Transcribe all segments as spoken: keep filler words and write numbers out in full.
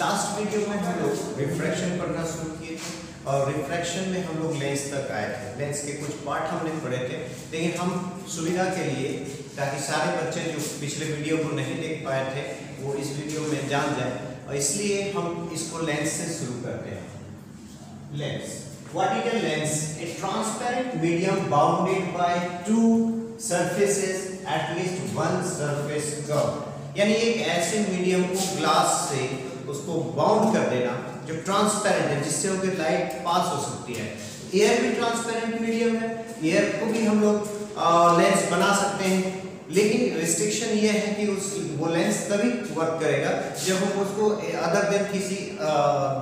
Last video में हम लोग रिफ्रैक्शन पढ़ना शुरू किए थे और रिफ्रैक्शन में हम लोग लेंस तक आए थे। लेंस के कुछ पार्ट हमने पढ़े थे, लेकिन हम सुविधा के लिए, ताकि सारे बच्चे जो पिछले वीडियो को नहीं देख पाए थे वो इस वीडियो में जान जाए, और इसलिए हम इसको लेंस से शुरू करते हैं। Lens, what is a lens? A transparent medium bounded by two surfaces at least one surface curve. यानी एक ऐसे मीडियम को ग्लास से उसको बाउंड कर देना जो ट्रांसपेरेंट है, जिससे होकर लाइट पास हो सकती है। एयर भी ट्रांसपेरेंट मीडियम है, एयर को भी हम लोग लेंस बना सकते हैं, लेकिन रिस्ट्रिक्शन ये है कि उस वो लेंस तभी वर्क करेगा जब हम उसको अदर देन किसी आ,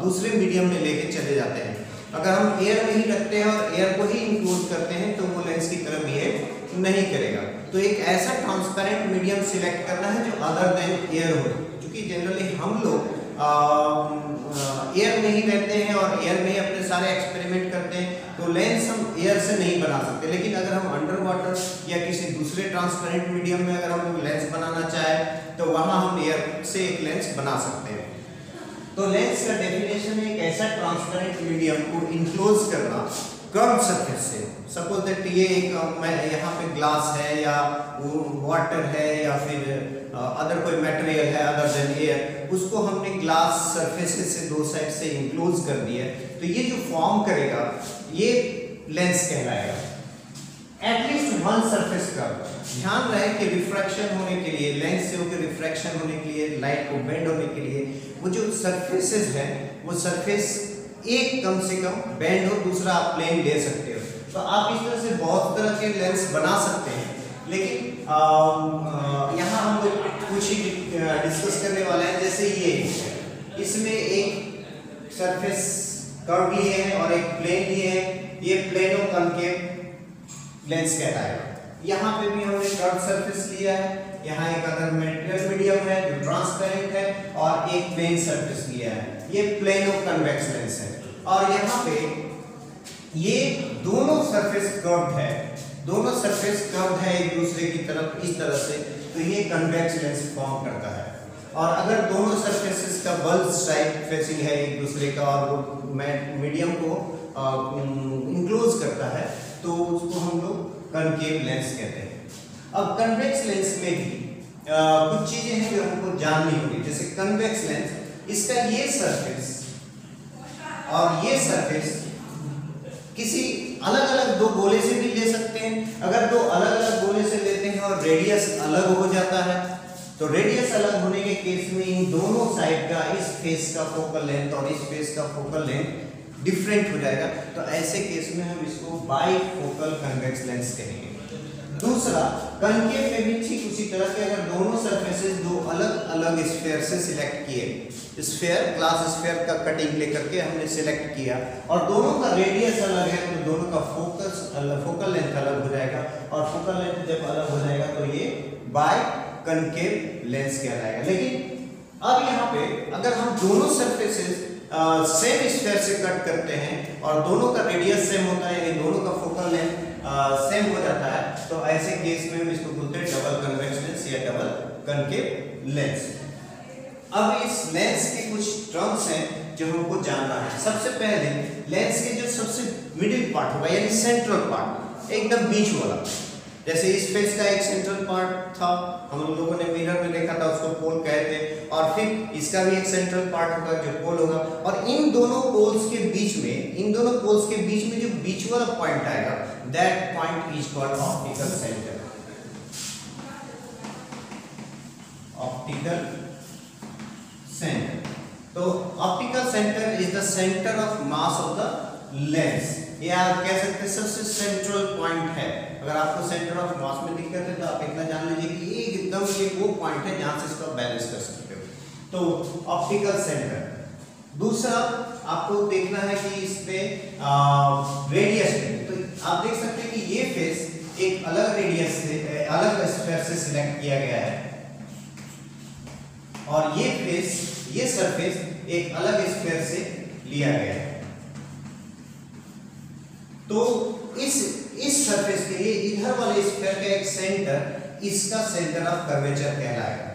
दूसरे मीडियम में लेके चले जाते हैं। अगर हम एयर में ही रखते हैं और एयर को ही इंक्लूड करते हैं तो वो लेंस की तरफ बिहेव नहीं करेगा। तो एक ऐसा ट्रांसपेरेंट मीडियम सिलेक्ट करना है जो अदर देन एयर हो, क्योंकि जनरली हम लोग एयर में ही रहते हैं और एयर में ही अपने सारे एक्सपेरिमेंट करते हैं, तो लेंस हम एयर से नहीं बना सकते। लेकिन अगर हम अंडर वाटर या किसी दूसरे ट्रांसपेरेंट मीडियम में अगर हम लेंस बनाना चाहें तो वहाँ हम एयर से एक लेंस बना सकते हैं। तो लेंस का डेफिनेशन है एक ऐसा ट्रांसपेरेंट मीडियम को इंक्लोज करना कर्व सरफेस से। सपोज दैट ये एक मैं यहाँ पे ग्लास है या वाटर है या फिर अदर कोई मटेरियल है अदर देन एयर, उसको हमने ग्लास सरफेसेस से दो साइड से इंक्लोज कर दिया, तो ये जो फॉर्म करेगा ये लेंस कहलाएगा। At least one surface curve. ध्यान रहे कि रिफ्रैक्शन होने के लिए, लेंस से होकर रिफ्रैक्शन होने के लिए, लाइट को बेंड होने के लिए वो जो सरफेसेस हैं वो सरफेस एक कम से कम बेंड हो, दूसरा आप प्लेन ले सकते हो। तो आप इस तरह से बहुत तरह के लेंस बना सकते हैं, लेकिन यहाँ हम लोग कुछ ही डिस्कस करने वाले हैं। जैसे ये, इसमें एक सरफेस कर्व लिए है और एक प्लेन लिए है, ये प्लेनो कॉनकेव लेंस कहलाएगा। यहाँ पे भी हमने कर्व सरफेस लिया है, यहाँ एक अदर मटेरियल मीडियम है जो ट्रांसपेरेंट है और एक प्लेन सरफेस लिया है, ये प्लेनो कन्वेक्स लेंस है। और यहाँ पे ये दोनों सरफेस कर्व है, दोनों सरफेस कर्व है एक दूसरे की तरफ इस तरह से, तो ये कन्वेक्स लेंस फॉर्म करता है। और अगर दोनों सरफेसेस का बल्ज टाइप फेसिंग है एक दूसरे का और वो मीडियम को इंक्लोज करता है, तो उसको हम लोग कन्केव लेंस कहते हैं। अब कन्वेक्स लेंस में भी आ, कुछ चीज़ें हैं जो हमको जाननी होगी। जैसे कन्वेक्स लेंस, इसका ये सरफेस और ये सरफेस किसी अलग अलग दो गोले से भी ले सकते हैं। अगर दो अलग अलग गोले से लेते हैं और रेडियस अलग हो जाता है, तो रेडियस अलग होने के केस में इन दोनों साइड का, इस फेस का फोकल लेंथ और इस फेस का फोकल लेंथ डिफरेंट हो जाएगा, तो ऐसे केस में हम इसको बाई फोकल कन्वेक्स लेंस कहेंगे। दूसरा, कनकेव में भी ठीक उसी तरह के, अगर दोनों सरफेसेस दो अलग अलग स्फेयर से सिलेक्ट किए, स्फेयर ग्लास स्फेयर का कटिंग लेकर के हमने सिलेक्ट किया और दोनों का रेडियस अलग है, तो दोनों का फोकस अलग, फोकल लेंथ अलग हो जाएगा, और फोकल लेंथ जब अलग हो जाएगा तो ये बाय कनकेव लेंस कहलाएगा। लेकिन अब यहाँ पे अगर हम दोनों सरफेसेस सेम स्फेयर से कट करते हैं और दोनों का रेडियस सेम होता है, यानी दोनों का फोकल लेंथ सेम हो जाता है, तो ऐसे केस में हम इसको बोलते हैं डबल कन्वेक्स लेंस या डबल कनकेव लेंस। अब इस लेंस के कुछ टर्म्स हैं जो हमको जानना है। सबसे पहले लेंस के जो सबसे मिडिल पार्ट होगा, यानी सेंट्रल पार्ट, एकदम बीच वाला, जैसे इस फेस का एक सेंट्रल पार्ट था, हम लोगों ने मिरर में देखा था, उसको पोल कहते हैं, और फिर इसका भी एक सेंट्रल पार्ट होगा जो पोल होगा, और इन दोनों पोल्स के बीच में, इन दोनों पोल्स के बीच में जो बीच वाला पॉइंट आएगा, that point is called optical centre. Optical centre. तो optical centre is the centre of mass of the lens, या कह सकते सबसे सेंट्रल पॉइंट है। अगर आपको सेंटर ऑफ मास में दिक्कत है तो आप इतना जान लीजिए कि ये एकदम ये वो पॉइंट है जहाँ से इसको बैलेंस कर सकते हो, तो ऑप्टिकल सेंटर। दूसरा, आपको देखना है कि इस पे रेडियस, तो आप देख सकते हैं कि ये फेस एक अलग रेडियस से, अलग स्फेयर से सिलेक्ट किया गया है, और ये फेस, ये सरफेस एक अलग स्फेयर से लिया गया है। तो इस इस सरफेस के लिए इधर वाले स्फीयर का एक सेंटर, इसका सेंटर ऑफ कर्वेचर कहलाएगा,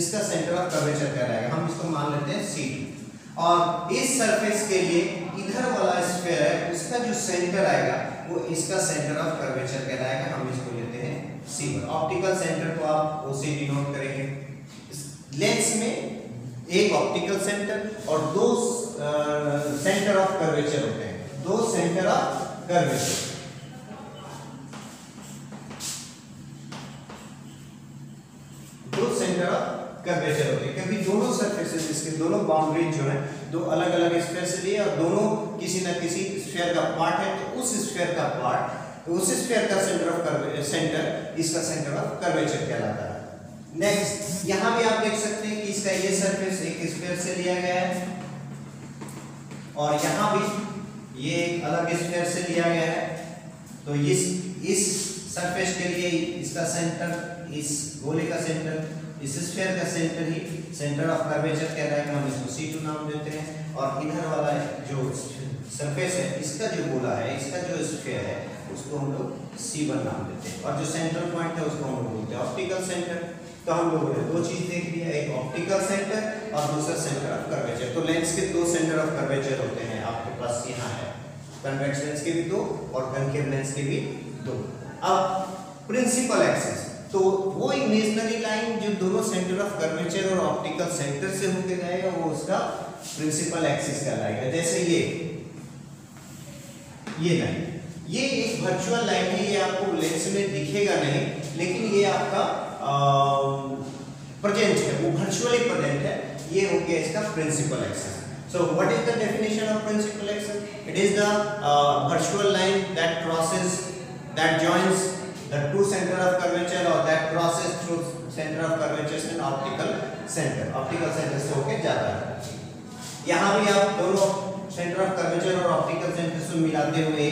इसका सेंटर ऑफ कर्वेचर कहलाएगा। हम इसको मान लेते हैं सी डी। और इस सरफेस के लिए इधर वाला स्फीयर है उसका जो सेंटर आएगा वो इसका सेंटर ऑफ कर्वेचर कहलाएगा, हम इसको लेते हैं सी वन। ऑप्टिकल सेंटर को आप ओ से डिनोट करेंगे। लेंस में एक ऑप्टिकल सेंटर और दो सेंटर ऑफ कर्वेचर होते हैं, दो सेंटर ऑफ कर्वेचर। कर्वेचर होते हैं क्योंकि दोनों सरफेसेस इसके दोनों बाउंड्रीज जो है दो अलग अलग स्फीयर से लिए और दोनों किसी ना किसी स्फीयर का पार्ट है, तो उस स्फीयर का पार्ट तो उस स्फीयर का सेंटर ऑफ कर्वेचर सेंटर इसका सेंटर ऑफ कर्वेचर कहलाता है। नेक्स्ट यहां भी आप देख सकते हैं कि इसका ये सरफेस एक स्फीयर से लिया गया है और यहां भी ये एक अलग स्फीयर से लिया गया है, तो इस इस सरफेस के लिए इसका सेंटर इस गोले का सेंटर इस स्फीयर का सेंटर ही सेंटर ऑफ कर्वेचर कहलाएगा, हम इसको सी टू नाम देते हैं। और इधर वाला जो सरफेस है इसका जो गोला है इसका जो स्फीयर है उसको हम लोग सी वन नाम देते हैं और जो सेंट्रल पॉइंट है उसको हम लोग बोलते हैं ऑप्टिकल सेंटर। तो हम लोगों ने दो चीज देख लिया, एक ऑप्टिकल सेंटर और दूसरा सेंटर ऑफ कर्वेचर। तो लेंस के दो सेंटर ऑफ कर्वेचर होते हैं आपके पास, यहाँ है कन्वेक्स लेंस के भी दो और कॉन्केव लेंस के भी दो। अब प्रिंसिपल एक्सिस तो वो इमेजनरी लाइन जो दोनों सेंटर ऑफ कर्वेचर और ऑप्टिकल सेंटर से होके जाएगा वो उसका प्रिंसिपल एक्सिस कहलाएगा। जैसे ये ये लाइन ये एक वर्चुअल लाइन है, ये आपको लेंस में दिखेगा नहीं लेकिन ये आपका प्रेजेंट है, वो वर्चुअली प्रेजेंट है। ये हो गया इसका principal axis. So what is the definition of principal axis? It is the uh, virtual line that crosses that joins the two center of curvature or that crosses through center of curvature and optical center optical center से होके जाता है। यहाँ भी आप दोनों center of curvature और optical center से मिलाते हुए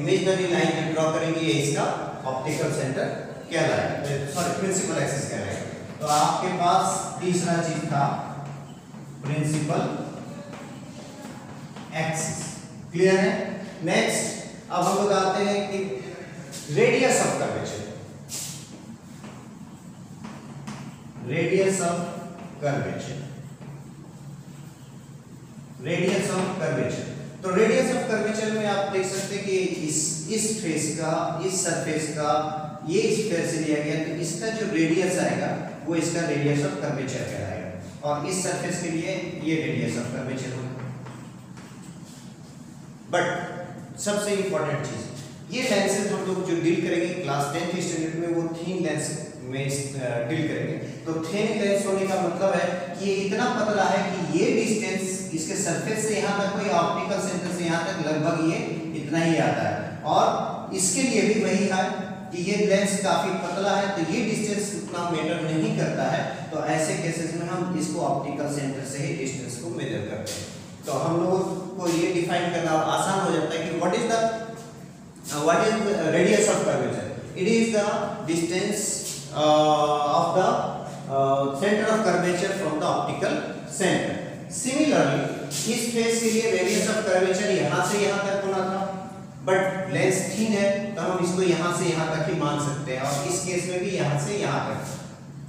imaginary line draw करेंगे, ये इसका optical center कहलाएगा, sorry principal axis कहलाएगा। तो आपके पास तीसरा चीज था principal axis, clear है? Next अब हम लोग आते हैं कि radius of curvature, radius of curvature, radius of curvature. तो रेडियस ऑफ कर्वेचर में आप देख सकते हैं कि इस इस फेस का इस सरफेस का ये स्फीयर से लिया गया, तो इसका जो रेडियस आएगा वो इसका रेडियस ऑफ कर्वेचर कहलाएगा और इस सरफेस के लिए ये रेडियस ऑफ कर्वेचर होगा। बट सबसे इंपॉर्टेंट चीज ये लेंसेज हम लोग जो डील करेंगे क्लास टेंथ स्टैंडर्ड में वो थिन लेंस में डील करेंगे। तो थिन लेंस होने का मतलब है कि ये इतना पतला है कि ये डिस्टेंस इसके सरफेस से यहाँ तक कोई ऑप्टिकल सेंटर से यहाँ तक लगभग ये इतना ही आता है और इसके लिए भी वही है कि ये लेंस काफ़ी पतला है तो ये डिस्टेंस उतना मेजर नहीं करता है। तो ऐसे केसेस में हम इसको ऑप्टिकल सेंटर से ही डिस्टेंस को मेजर करते हैं। तो हम लोगों को ये डिफाइन करना आसान हो जाता है कि what is the Uh, what is the radius of curvature? It is the distance uh, of the uh, center of curvature from the optical center. Similarly, इस फेस के लिए रेडियस ऑफ कर्वेचर यहाँ से यहाँ तक होना था, बट लेंस थीन है तो हम इसको यहाँ से यहाँ तक ही मान सकते हैं और इस केस में भी यहाँ से यहाँ तक।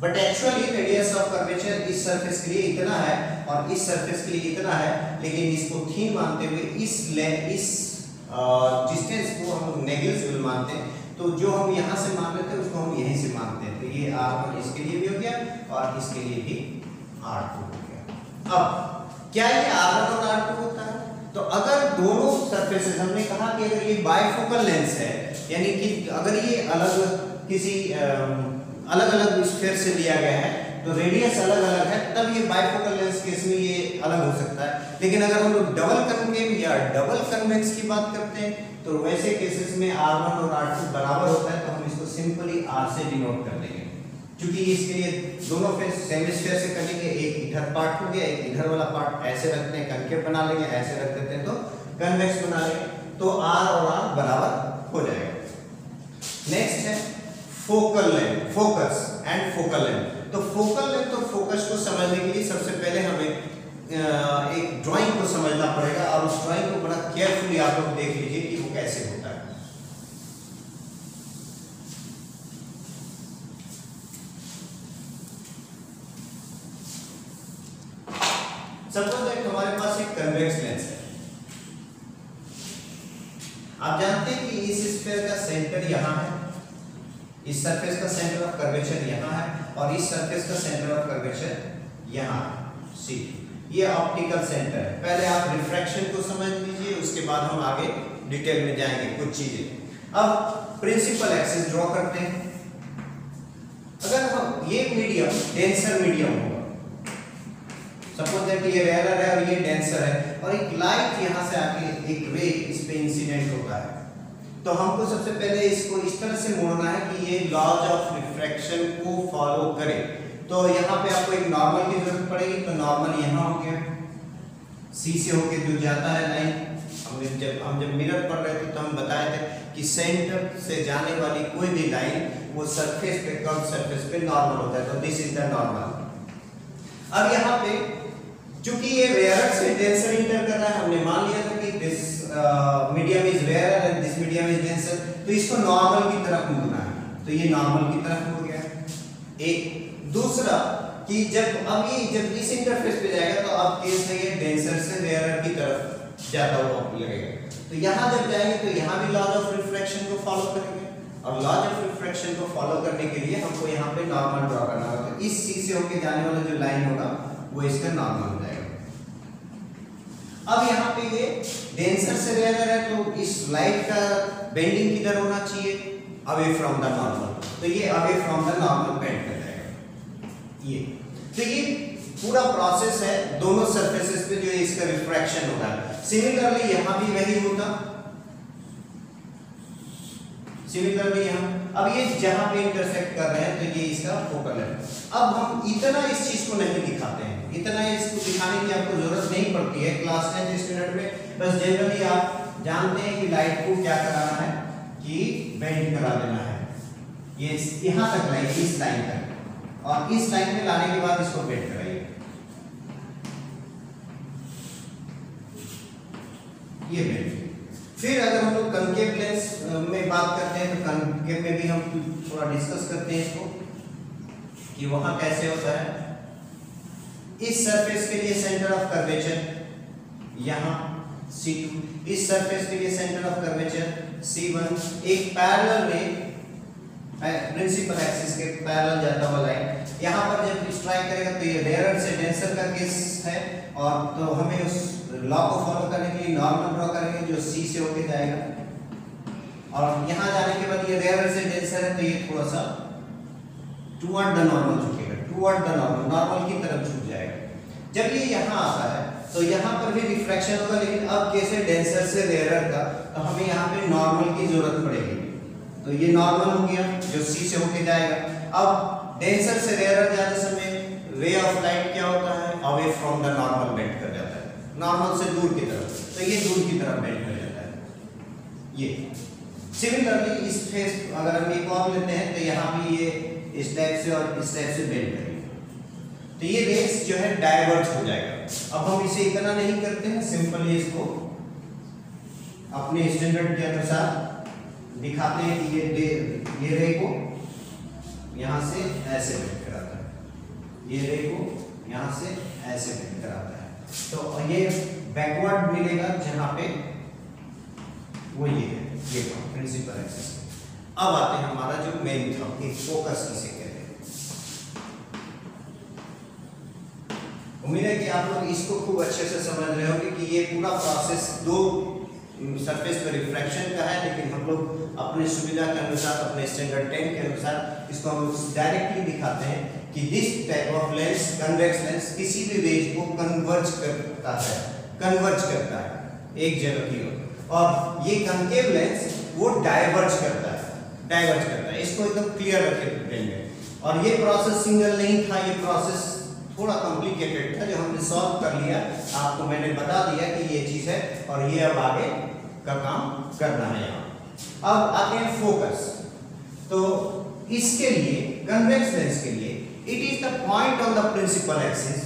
But actually radius of curvature इस सरफेस के लिए इतना है और इस सरफेस के लिए इतना है, लेकिन इसको थीन मानते हुए इस इस डिस्टेंस uh, को हम नेगलिजिबल मानते हैं। तो जो हम यहाँ से मान लेते हैं उसको हम यहीं से मानते हैं। तो ये आर इसके लिए भी हो गया और इसके लिए भी आर टू हो गया। अब क्या ये आर और आर टू होता है? तो अगर दोनों सरफेसेस हमने कहा कि अगर ये बाइफोकल लेंस है यानी कि अगर ये अलग किसी अलग अलग स्फीयर से लिया गया है तो रेडियस अलग अलग है तब ये बाइफोकल लेंस केस में ये अलग हो सकता है। लेकिन अगर हम लोग डबल कन्केव या डबल कन्वेक्स की बात करते हैं तो वैसे केसेस में आर वन और आर टू बराबर होता है, तो हम इसको सिंपली आर से डिनोट कर देंगे क्योंकि इसके लिए दोनों फेस सेम स्फीयर से करेंगे, एक इधर पार्ट हो गया एक इधर वाला पार्ट, ऐसे रखते हैं कन्केव बना लेंगे, ऐसे रख देते हैं तो कन्वेक्स बना लेंगे, तो आर और आर बराबर हो जाएगा। नेक्स्ट है focal length, focus and focal length. तो फोकल लेंथ और फोकस को समझने के लिए सबसे पहले हमें एक ड्राइंग को समझना पड़ेगा और उस ड्राइंग को बड़ा केयरफुली आप लोग देख लीजिए कि वो कैसे होता है। सपोज दैट हमारे पास एक कन्वेक्स लेंस है। आप जानते हैं कि इस स्फीयर का सेंटर यहाँ है, इस सरफेस का सेंटर ऑफ कर्वेचर यहाँ है और इस सरफेस का सेंटर ऑफ कर्वेचर यहाँ है। सी ये ऑप्टिकल सेंटर है। पहले आप रिफ्रैक्शन को समझ लीजिए, उसके बाद हम आगे डिटेल में जाएंगे कुछ चीजें। अब प्रिंसिपल एक्सिस ड्रॉ करते हैं। अगर हम ये मीडियम डेंसर मीडियम होगा, सपोज दैट ये रेलर है और ये डेंसर है और एक लाइट यहाँ से आके एक रे इस पे इंसिडेंट होता है, तो हमको सबसे पहले इसको इस तरह से मोड़ना है कि ये लॉज ऑफ रिफ्रैक्शन को फॉलो करे। तो यहाँ पे आपको एक नॉर्मल की जरूरत पड़ेगी, तो नॉर्मल यहाँ हो गया, सी से होके जो जाता है लाइन। हमने जब हम जब मिरर पढ़ रहे थे तो हम बताए थे कि सेंटर से जाने वाली कोई भी लाइन वो सरफेस पे कम सरफेस पे नॉर्मल होता है, तो दिस इज द नॉर्मल। अब यहाँ पे चूंकि ये रेयरर से डेंसर इंटर कर रहा है, हमने मान लिया था कि this medium is rarer and this medium is denser, तो इसको नॉर्मल की तरफ मोड़ना है, तो ये नॉर्मल की तरफ हो गया। एक दूसरा कि जब अब ये जब इस इंटरफेस पे जाएगा तो आप केस में ये डेंसर से रेयरर की तरफ जाता हुआ आपको लगेगा, तो यहाँ जब जाएंगे तो यहाँ भी लॉज ऑफ रिफ्रैक्शन को फॉलो करेंगे और लॉज ऑफ रिफ्रैक्शन को फॉलो करने के लिए हमको यहाँ पे नॉर्मल ड्रॉ करना होगा। तो इस सी से होकर जाने वाला जो लाइन होगा वो इसका नॉर्मल हो जाएगा। अब यहाँ पे ये डेंसर से रेयरर है, तो इस लाइट का बेंडिंग किधर होना चाहिए? अवे फ्रॉम द नॉर्मल, तो ये away from the normal bend कर जाएगा। ये तो ये पूरा प्रोसेस है दोनों सरफेसेस पे जो इसका रिफ्रैक्शन होता है। सिमिलरली यहाँ भी वही होता, सिमिलरली यहाँ। अब ये जहाँ पे इंटरसेक्ट कर रहे हैं तो ये इसका फोकल है। अब हम इतना इस चीज को नहीं दिखाते हैं, इतना इसको दिखाने की आपको जरूरत नहीं पड़ती है क्लास टेंथ स्टूडेंट में। बस जनरली आप जानते हैं कि लाइट को क्या कराना है कि बेंड करा देना है, ये यहाँ तक लाइन, इस लाइन तक, और इस लाइन में लाने के बाद इसको बेंड कराइए। ये बेंड। फिर अगर हम लोग कंकेव लेंस में बात करते हैं तो कंकेव में भी हम थोड़ा डिस्कस करते हैं इसको कि वहां कैसे होता है। इस सरफेस के लिए सेंटर ऑफ कर्वेचर यहाँ सी टू, इस सरफेस के लिए centre of curvature C one, एक पैरेलल रे प्रिंसिपल एक्सिस के पैरेलल जाता हुआ लाइन यहाँ पर जब स्ट्राइक करेगा तो ये रेयरर से डेंसर का केस है, और तो हमें उस लॉ को फॉलो करने के लिए नॉर्मल ड्रॉ करेंगे जो सी से होके जाएगा, और यहाँ जाने के बाद ये रेयरर से डेंसर है तो ये थोड़ा सा टुवर्ड द नॉर्मल झुकेगा, टुवर्ड द नॉर्मल, नॉर्मल की तरफ झुक जाएगा। जब ये यहाँ आता है तो यहाँ पर भी रिफ्रैक्शन होगा, लेकिन अब कैसे डेंसर से रेयरर का, तो हमें यहाँ पे नॉर्मल की जरूरत पड़ेगी, तो ये नॉर्मल हो गया जो सी से होके जाएगा। अब डेंसर से रेयरर जाते समय रे ऑफ लाइट क्या होता है? Away from the normal bend कर जाता है, नॉर्मल से दूर की तरफ, तो ये दूर की तरफ बेंड हो जाता है। ये सिमिलरली इस फेस अगर हम एक और लेते हैं तो यहाँ भी ये इस टाइप से और इस टाइप से बेंड करेंगे, तो ये रेस जो है डाइवर्ज हो जाएगा। अब हम इसे इतना नहीं करते हैं, सिंपली इसको अपने स्टैंडर्ड के अनुसार दिखाते हैं कि ये ये रे को यहाँ से ऐसे बेंड कराता है, ये रे को यहाँ से ऐसे बेंड कराता है, तो ये बैकवर्ड मिलेगा जहां पे वो ये है, ये प्रिंसिपल एक्सिस। अब आते हैं हमारा जो मेन टॉपिक फोकस किसे कहते हैं। उम्मीद है कि आप लोग इसको खूब अच्छे से समझ रहे होंगे कि ये पूरा प्रोसेस दो सरफेस पर रिफ्रैक्शन का है, लेकिन हम लोग अपने सुविधा के अनुसार अपने स्टैंडर्ड टेन के अनुसार इसको हम डायरेक्टली दिखाते हैं कि this type of lens convex lens किसी भी रेज को कन्वर्ज करता है, कन्वर्ज करता है एक जगह की ओर, और ये कंकेव लेंस वो डाइवर्ज करता है, डाइवर्ज करता है। इसको एकदम क्लियर रखेंगे। और ये प्रोसेस सिंगल नहीं था, ये प्रोसेस थोड़ा कॉम्प्लिकेटेड था जो हमने सॉल्व कर लिया। आपको मैंने बता दिया कि ये चीज़ है और ये अब आगे का काम करना है। यहाँ अब आते हैं फोकस। तो इसके लिए कन्वेक्स लेंस के लिए It is the point on the principal axis.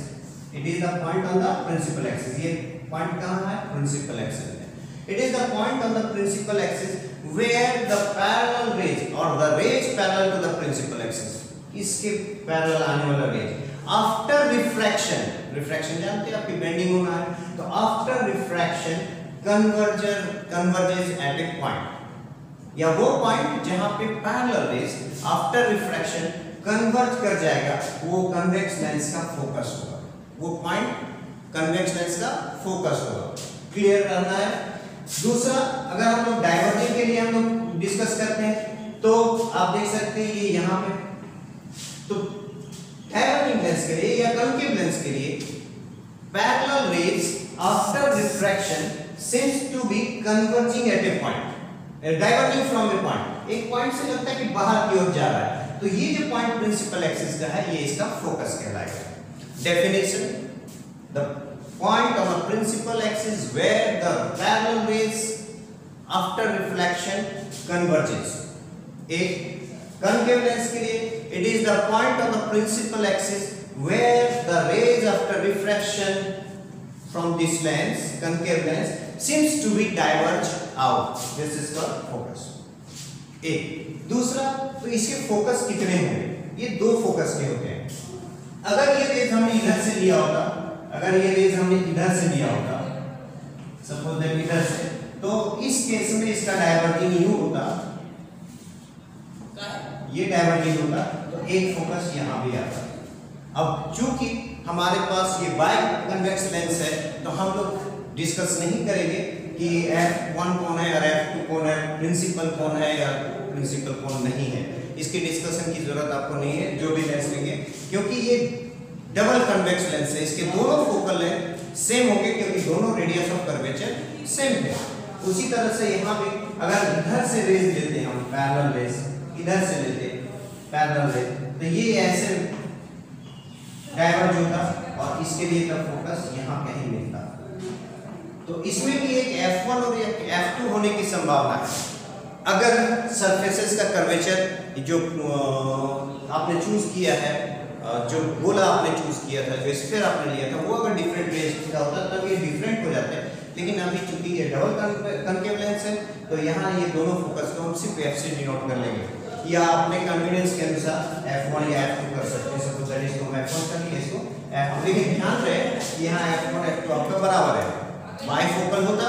It is the point on the principal axis. ये point कहाँ है? Principal axis है. It is the point on the principal axis where the parallel rays or the rays parallel to the principal axis. इसके parallel आने वाला rays after refraction refraction जानते हैं आपकी बेंडिंग होना है। तो after refraction converger converges at a point, या वो पॉइंट जहां पे parallel rays after refraction converge कर जाएगा वो कन्वेक्स लेंस का फोकस होगा, वो पॉइंट कन्वेक्स लेंस का फोकस होगा। क्लियर रहना है। दूसरा, अगर हम लोग डाइवर्जन के लिए हम लोग डिस्कस करते हैं तो आप देख सकते हैं ये यहाँ पे, तो डाइवर्जिंग लेंस के लिए या कॉन्केव लेंस के लिए parallel rays after refraction seems to be converging at a point, diverging from a point, एक पॉइंट से लगता है कि बाहर की ओर जा रहा है। तो ये जो पॉइंट प्रिंसिपल एक्सिस का है ये इसका फोकस कहलाएगा। Definition, the point on a principal axis where the parallel rays after reflection converges. एक concave lens के लिए it is the point on the principal axis where the rays after refraction from this lens, concave lens, seems to be diverge out. This is called focus. एक दूसरा, तो इसके focus कितने होंगे? ये दो फोकस के होते हैं। अगर ये रेज हमने इधर से लिया होगा, अगर ये रेज हमने इधर से लिया होगा, सपोज दैट इधर से, तो इस केस में इसका डाइवर्जिंग यू होता, ये डाइवर्जिंग होता, तो एक फोकस यहाँ भी आता। अब चूंकि हमारे पास ये बाय कन्वेक्स लेंस है तो हम लोग डिस्कस नहीं करेंगे कि एफ वन कौन है और एफ टू कौन है, प्रिंसिपल कौन है या प्रिंसिपल कौन नहीं है, इसकी डिस्कशन की जरूरत आपको नहीं है। जो भी लेंस लेंगे, क्योंकि ये डबल कन्वेक्स लेंस है, इसके दोनों फोकल लेंथ सेम होंगे क्योंकि दोनों रेडियस ऑफ कर्वेचर सेम है। उसी तरह से यहाँ पे अगर इधर से रेज लेते हैं हम, पैरेलल रेज इधर से लेते हैं पैरेलल रेज, तो ये ऐसे डाइवर्ज होता और इसके लिए तब फोकस यहाँ कहीं मिलता। तो इसमें भी एक एफ वन और एक एफ टू होने की संभावना है। अगर सरफेसेस का कर्वेचर जो आपने चूज किया है, जो गोला आपने चूज किया था, जो स्फीयर आपने लिया था, वो अगर डिफरेंट रेज का होता तब ये डिफरेंट हो जाते हैं। लेकिन अभी चूंकि ये डबल कॉन्केव लेंस है तो यहाँ ये दोनों फोकस को हम सिर्फ एफ से डिनोट कर लेंगे, या अपने कन्वीनियंस के अनुसार एफ वन या एफ टू कर सकते हैं। सपोज दैट इसको एफ वन कर लिए, इसको एफ टू, लेकिन ध्यान रहे यहाँ एफ वन एफ टू आपका बराबर है। बाई फोकल होता,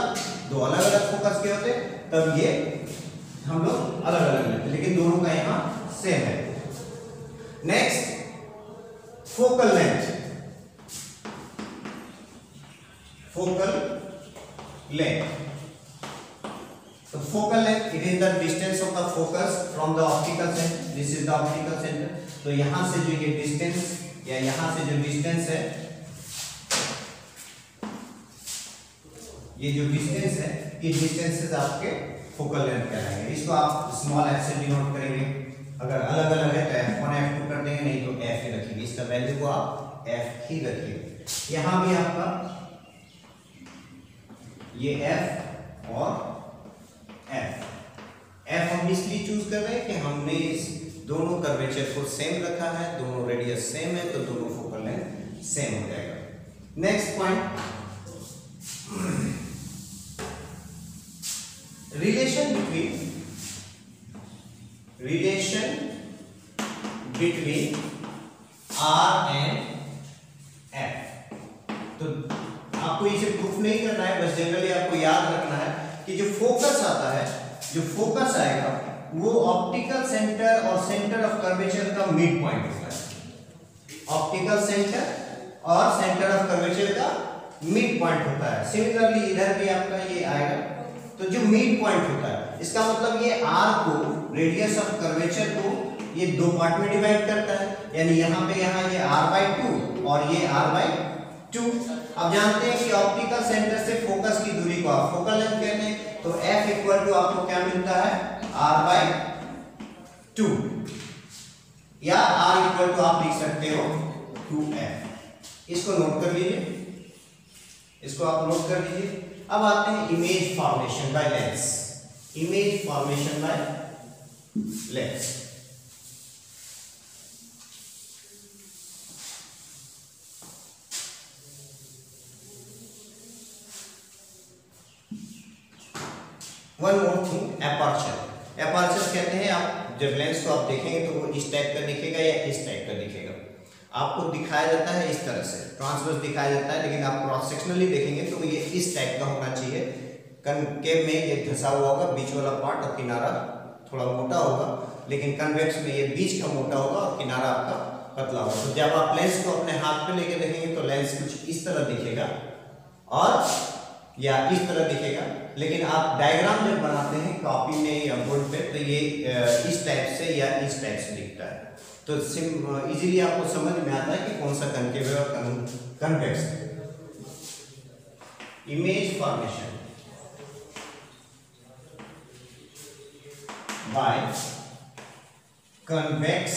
दो अलग अलग फोकस के होते तब ये हम लोग अलग अलग लेते, लेकिन दोनों का यहाँ सेम है। Next, focal length. Focal length, तो focal length it is the distance of the focus from the optical centre. This is the optical centre, तो यहां से जो ये डिस्टेंस या यहां से जो डिस्टेंस है, ये जो डिस्टेंस है, ये डिस्टेंसेस आपके फोकल लेंथ कहलाएंगे। इसको आप स्मॉल एफ से डिनोट करेंगे। अगर अलग अलग है तो एफ वन एफ टू कर देंगे, नहीं तो एफ ही रखेंगे, इसका वैल्यू को आप एफ ही रखिए। यहाँ भी आपका ये एफ और एफ, एफ हम इसलिए चूज कर रहे हैं कि हमने इस दोनों कर्वेचर को सेम रखा है, दोनों रेडियस सेम है तो दोनों फोकल लेंथ सेम हो जाएगा। Next point, relation between relation between R and F। तो आपको इसे प्रूफ नहीं करना है, बस जनरली आपको याद रखना है कि जो फोकस आता है, जो फोकस आएगा वो ऑप्टिकल सेंटर और सेंटर ऑफ कर्वेचर का मिड पॉइंट होता है। ऑप्टिकल सेंटर और सेंटर ऑफ कर्वेचर का मिड पॉइंट होता है। सिमिलरली इधर भी आपका ये आएगा, तो जो मिड पॉइंट होता है, इसका मतलब ये R को, रेडियस ऑफ कर्वेचर को, ये दो पार्ट में डिवाइड करता है, यानी यहाँ पे यहाँ ये R बाई टू और ये R बाई टू। अब जानते हैं कि ऑप्टिकल सेंटर से फोकस की दूरी को आप फोकल लेंथ कहते हैं, तो F इक्वल टू आपको क्या मिलता है? R बाई टू, या R इक्वल टू आप लिख सकते हो टू F। इसको नोट कर लीजिए, इसको आप नोट कर लीजिए। अब आते हैं image formation by lens. Image formation by lens, one more thing, aperture. Aperture कहते हैं आप जब लेंस को आप देखेंगे तो वो इस टाइप का दिखेगा या इस टाइप का दिखेगा। आपको दिखाया जाता है इस तरह से, ट्रांसवर्स दिखाया जाता है, लेकिन आप क्रॉस सेक्शनली देखेंगे तो ये इस टाइप का होना चाहिए। कनकेव में ये धंसा हुआ होगा, बीच वाला पार्ट और किनारा थोड़ा मोटा होगा, लेकिन कन्वेक्स में ये बीच का मोटा होगा और किनारा आपका पतला होगा। तो जब आप लेंस को अपने हाथ पे लेके देखेंगे तो लेंस कुछ इस तरह दिखेगा और या इस तरह दिखेगा, लेकिन आप डायग्राम जब बनाते हैं कॉपी में या बोर्ड पे तो ये इस टाइप से या इस टाइप से दिखता है। तो सिम इजीली आपको समझ में आता है कि कौन सा कनकेव है और कन्वेक्स है। Image formation by convex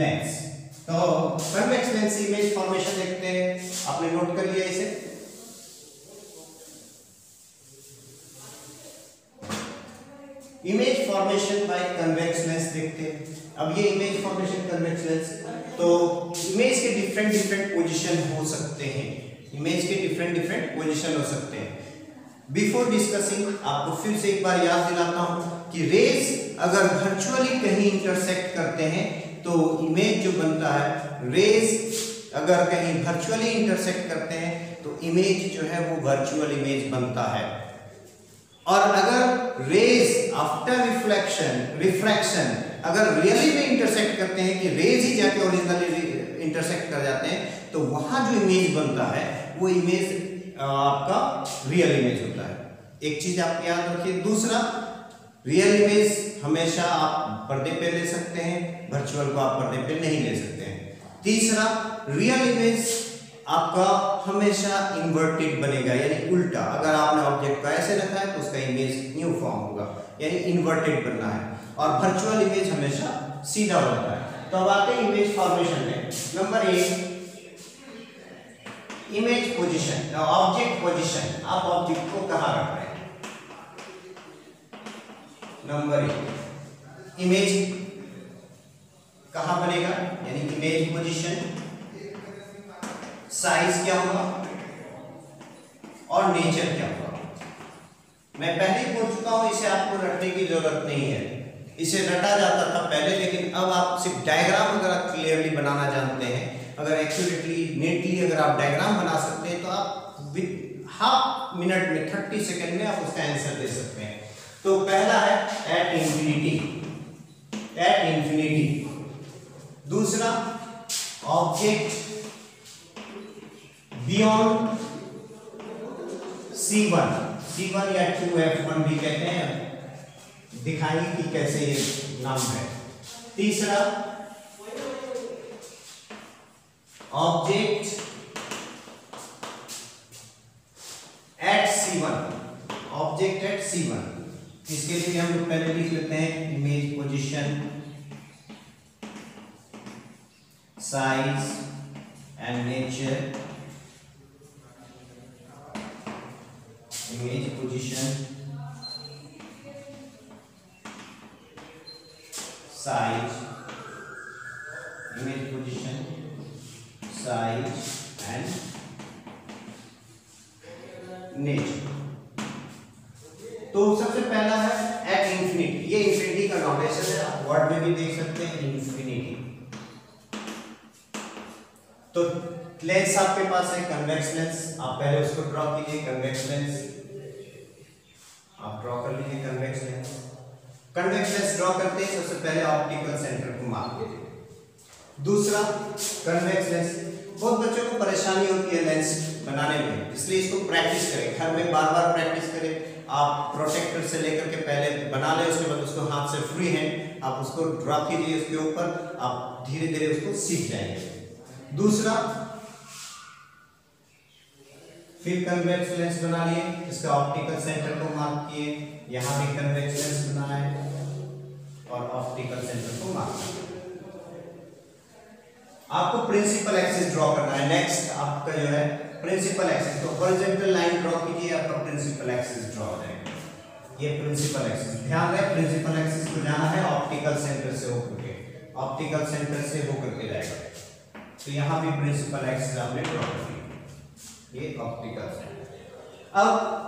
lens. तो कन्वेक्स लेंस इमेज फॉर्मेशन देखते हैं, आपने नोट कर लिया इसे। Image formation by convex lens देखते हैं। अब ये इमेज फॉर्मेशन कन्वेक्स लेंस, तो इमेज के डिफरेंट डिफरेंट पोजीशन हो सकते हैं, इमेज के डिफरेंट डिफरेंट पोजीशन हो सकते हैं। बिफोर डिस्कसिंग आपको फिर से एक बार याद दिलाता हूं कि रेज अगर वर्चुअली कहीं इंटरसेक्ट करते हैं तो इमेज जो बनता है, रेज अगर कहीं वर्चुअली इंटरसेक्ट करते हैं तो इमेज जो है वो वर्चुअल इमेज बनता है। और अगर रेज आफ्टर रिफ्लेक्शन रिफ्रैक्शन अगर रियली में इंटरसेक्ट करते हैं कि रेज ही जाके ओरिजिनली इंटरसेक्ट कर जाते हैं तो वहां जो इमेज बनता है वो इमेज आपका रियल इमेज होता है। एक चीज आप याद रखिए। दूसरा, रियल इमेज हमेशा आप पर्दे पे ले सकते हैं, वर्चुअल को आप पर्दे पे नहीं ले सकते हैं। तीसरा, रियल इमेज आपका हमेशा इन्वर्टेड बनेगा, यानी उल्टा। अगर आपने ऑब्जेक्ट को ऐसे रखा है तो उसका इमेज न्यू फॉर्म होगा, यानी इन्वर्टेड बनना है, और वर्चुअल इमेज हमेशा सीधा होता है। तो अब आते हैं इमेज फॉर्मेशन में। नंबर एक, इमेज पोजीशन, ऑब्जेक्ट पोजीशन, आप ऑब्जेक्ट को कहां रख रहे हैं। नंबर एक, इमेज कहां बनेगा, यानी इमेज पोजीशन, साइज क्या होगा और नेचर क्या होगा। मैं पहले ही बोल चुका हूं इसे आपको रटने की जरूरत नहीं है, इसे रटा जाता था पहले, लेकिन अब आप सिर्फ डायग्राम अगर आप क्लियरली बनाना जानते हैं, अगर एक्यूरेटली नीटली अगर आप डायग्राम बना सकते हैं तो आप विद हाफ मिनट में थर्टी सेकेंड में आप उसका आंसर दे सकते हैं। तो पहला है एट इंफिनिटी, एट इंफिनिटी। दूसरा, object beyond C one, C one या टू एफ वन भी कहते हैं, दिखाएंगे कि कैसे ये नाम है। तीसरा, object at C one, object at C one, इसके लिए हम लोग पहले लिख लेते हैं image position, size and nature. Image position, size, image position, size and nature. तो सबसे पहला है एट इंफिनिटी, ये इंफिनिटी का नोटेशन है, आप वर्ड में भी देख सकते हैं इंफिनिटी। तो लेंस आपके पास है कन्वेक्स लेंस, आप पहले उसको ड्रॉ कीजिए। कन्वेक्स लेंस आप ड्रॉ कर लीजिए, convex lens. Convex lens draw करते ही सबसे पहले ऑप्टिकल सेंटर को मार्क कीजिए। दूसरा, कन्वेक्स लेंस। बहुत बच्चों को परेशानी होती है लेंस बनाने में, इसलिए इसको प्रैक्टिस करें, घर में बार बार प्रैक्टिस करें। आप प्रोटेक्टर से लेकर के पहले बना लें, उसके बाद उसको हाथ से फ्री हैंड आप उसको ड्रॉ कीजिए उसके ऊपर, आप धीरे धीरे उसको सीख जाएंगे। दूसरा, फिर कन्वेक्स लेंस बना लिए, इसका ऑप्टिकल सेंटर को मार्क किए, यहाँ भी कन्वेक्स लेंस बनाए और ऑप्टिकल सेंटर को मार्क किए। आपको प्रिंसिपल एक्सिस ड्रॉ करना है। नेक्स्ट आपका जो है प्रिंसिपल एक्सिस, तो हॉरिजॉन्टल लाइन ड्रॉ कीजिए, आपका प्रिंसिपल एक्सिस ड्रॉ हो जाएगा। ये प्रिंसिपल एक्सिस, ध्यान रहे प्रिंसिपल एक्सिस को जाना है ऑप्टिकल सेंटर से होकर के, ऑप्टिकल सेंटर से होकर के जाएगा। तो यहाँ भी प्रिंसिपल एक्सिस आपने ड्रॉ कर दिया, ये ऑप्टिकल सेंटर। अब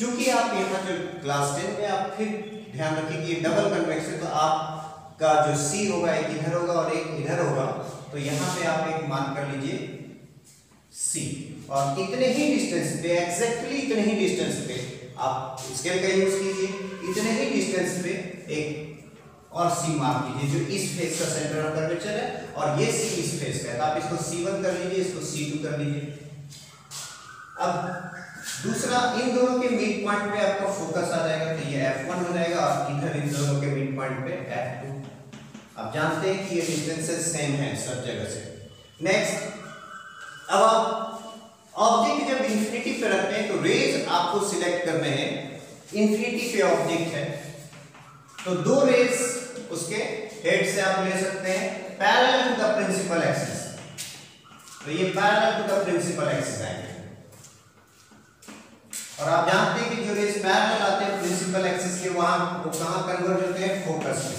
चूंकि आप यहाँ जो क्लास टेन में आप फिर ध्यान रखिए कि डबल कन्वेक्स है, तो आपका जो सी होगा एक इधर होगा और एक इधर होगा, तो यहां पे आप एक मान कर लीजिए C, और इतने ही डिस्टेंस पे एग्जैक्टली इतने ही डिस्टेंस पे आप स्केल का यूज कीजिए, इतने ही डिस्टेंस पे एक और C मार्क कीजिए जो इस फेस का सेंटर ऑफ कर्वेचर है, और ये C इस फेस का है। तो आप इसको C वन कर लीजिए, इसको C टू कर लीजिए। अब दूसरा, इन दोनों के मिड पॉइंट पे आपका फोकस आ जाएगा, तो ये एफ वन हो जाएगा, और इधर इन दोनों के मिड पॉइंट पे एफ टू। आप जानते हैं कि ये डिस्टेंसेस सेम हैं सब जगह से। नेक्स्ट, अब आप ऑब्जेक्ट जब इंफिनिटी पे रखते हैं तो रेज आपको सिलेक्ट करने हैं। इंफिनिटी पे ऑब्जेक्ट है तो दो रेज उसके हेड से आप ले सकते हैं parallel to the principal axis. तो ये parallel to the principal axis आएंगे, और आप जानते हैं कि जो रेस पैरेलल आते हैं प्रिंसिपल एक्सिस के, वहां वो कहां कन्वर्ट होते हैं? फोकस पे।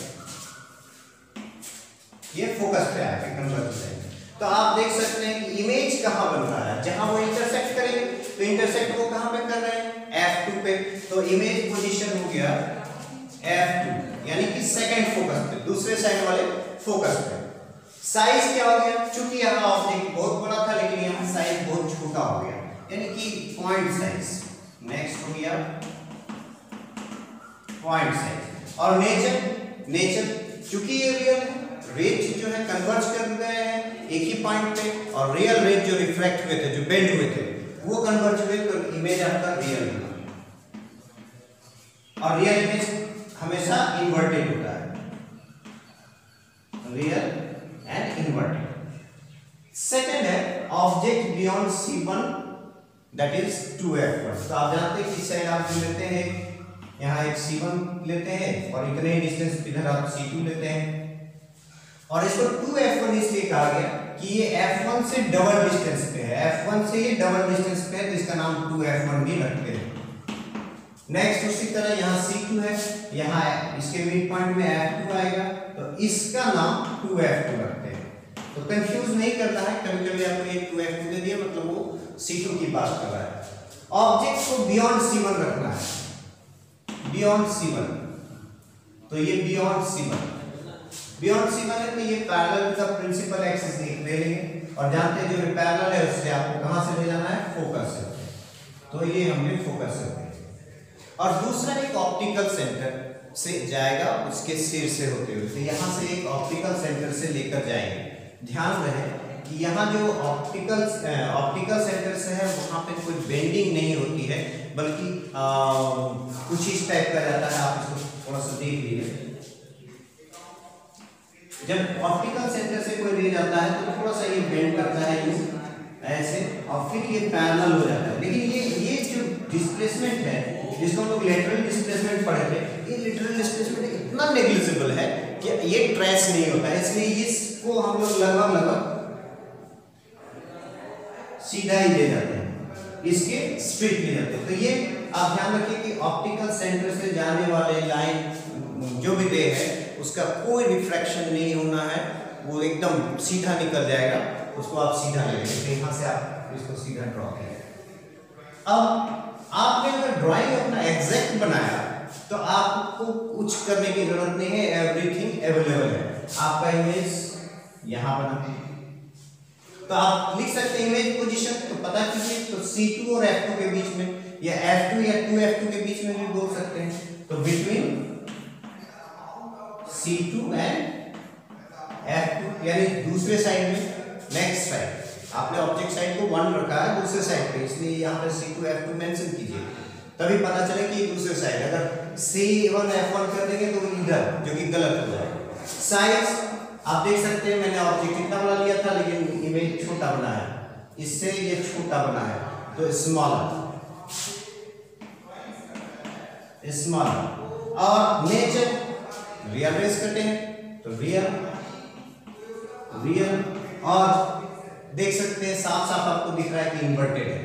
ये फोकस पे आके कन्वर्ट होते हैं। तो आप देख सकते हैं कि इमेज कहां बन रहा है, जहां वो इंटरसेक्ट करेंगे। तो इंटरसेक्ट वो कहां पे कर रहे हैं? एफ टू पे। तो इमेज पोजीशन हो गया एफ टू, यानी कि सेकंड फोकस पे, दूसरे साइड वाले फोकस पे। साइज क्या हो गया? चूंकि यहां ऑब्जेक्ट बहुत बड़ा था लेकिन यहां साइज बहुत छोटा हो गया, यानी कि पॉइंट साइज। नेक्स्ट हो गया पॉइंट साइज। और नेचर, नेचर चूंकि ये रियल रेज जो है कन्वर्ज कर गए हैं एक ही पॉइंट पे, और रियल रेज जो रिफ्लेक्ट हुए थे, जो बेंड हुए थे, वो कन्वर्ज हुए, तो इमेज आपका रियल होगा। और रियल इमेज हमेशा इन्वर्टेड होता है, रियल एंड इन्वर्टेड। सेकेंड है object beyond C one that is two F one. तो आप जानते हैं कि साइड आप लेते हैं, यहाँ एक सी वन लेते हैं और इतने ही डिस्टेंस इधर आप सी टू लेते हैं, और इसको टू एफ वन इसलिए कहा गया कि ये एफ वन से डबल डिस्टेंस पे है, एफ वन से ये डबल डिस्टेंस पे है, तो इसका नाम टू एफ वन भी रखते हैं। नेक्स्ट, उसी तरह यहाँ सी टू है, यहाँ इसके मिड पॉइंट में एफ टू आएगा, तो इसका नाम टू एफ टू रखते हैं। तो कंफ्यूज नहीं करना है, कभी कभी आपको ये टू एफ टू दे दिया, मतलब वो सी टू की बात कर रहा है। ऑब्जेक्ट को बियॉन्ड सी वन रखना है, बियॉन्ड सी वन। तो ये beyond C one, beyond C one है, तो ये पैरेलल का प्रिंसिपल एक्सिस देख ले लेंगे, और जानते हैं जो पैरेलल है उससे आपको कहां से ले जाना है? फोकस से। तो ये हमने फोकस से, और दूसरा एक ऑप्टिकल सेंटर से जाएगा उसके सिर से होते हुए। तो यहां से एक ऑप्टिकल सेंटर से लेकर जाएंगे। ध्यान रहे कि यहाँ जो ऑप्टिकल ऑप्टिकल सेंटर से है वहाँ पे कोई बेंडिंग नहीं होती है, बल्कि आ, कुछ इस टाइप का जाता है। आप इसको थोड़ा सा देख लीजिए, जब ऑप्टिकल सेंटर से कोई ले जाता है तो थोड़ा सा ये बेंड करता है, ये ऐसे, और फिर ये पैरेलल हो जाता है। लेकिन ये ये जो डिस्प्लेसमेंट है, जिसको हम लोग लेटरल डिस्प्लेसमेंट पढ़े थे, ये लेटरल डिस्प्लेसमेंट इतना नेग्लिजिबल है कि ये ट्रेस नहीं होता है, इसलिए इसको हम लोग लगभग लगभग सीधा ही ले जाते हैं, इसके स्ट्रेट ले जाते हैं। तो ये आप ध्यान रखिए कि ऑप्टिकल सेंटर से जाने वाले लाइन जो भी रे है उसका कोई रिफ्रैक्शन नहीं होना है, वो एकदम सीधा निकल जाएगा, उसको आप सीधा ले लेंगे। यहाँ से आप इसको सीधा ड्रॉ करेंगे। अब आपने अगर ड्राइंग अपना एग्जैक्ट बनाया तो आपको कुछ करने की जरूरत नहीं है, एवरीथिंग अवेलेबल है। आपका इमेज यहाँ बना, तो आप लिख सकते हैं इमेज पोजीशन। तो पता कीजिए, तो सी टू और एफ टू के बीच में, या एफ टू या टू एफ टू के बीच में भी बोल सकते हैं। तो between C two and F two, यानी दूसरे साइड में, नेक्स्ट साइड। आपने ऑब्जेक्ट साइड को वन रखा है दूसरे साइड पे, इसलिए यहाँ पर C two F two mention कीजिए, तभी पता चले कि दूसरे साइड। अगर सी वन एफ वन कर देंगे तो इधर, जो कि गलत हो जाएगा। साइज आप देख सकते हैं, मैंने ऑब्जेक्ट कितना बड़ा लिया था लेकिन इमेज छोटा बना है, इससे ये छोटा बना है, तो स्मॉलर स्मॉलर। और नेचर रियल रेस करते हैं, तो रियल रियल, और देख सकते हैं साफ साफ आपको दिख रहा है कि इन्वर्टेड है।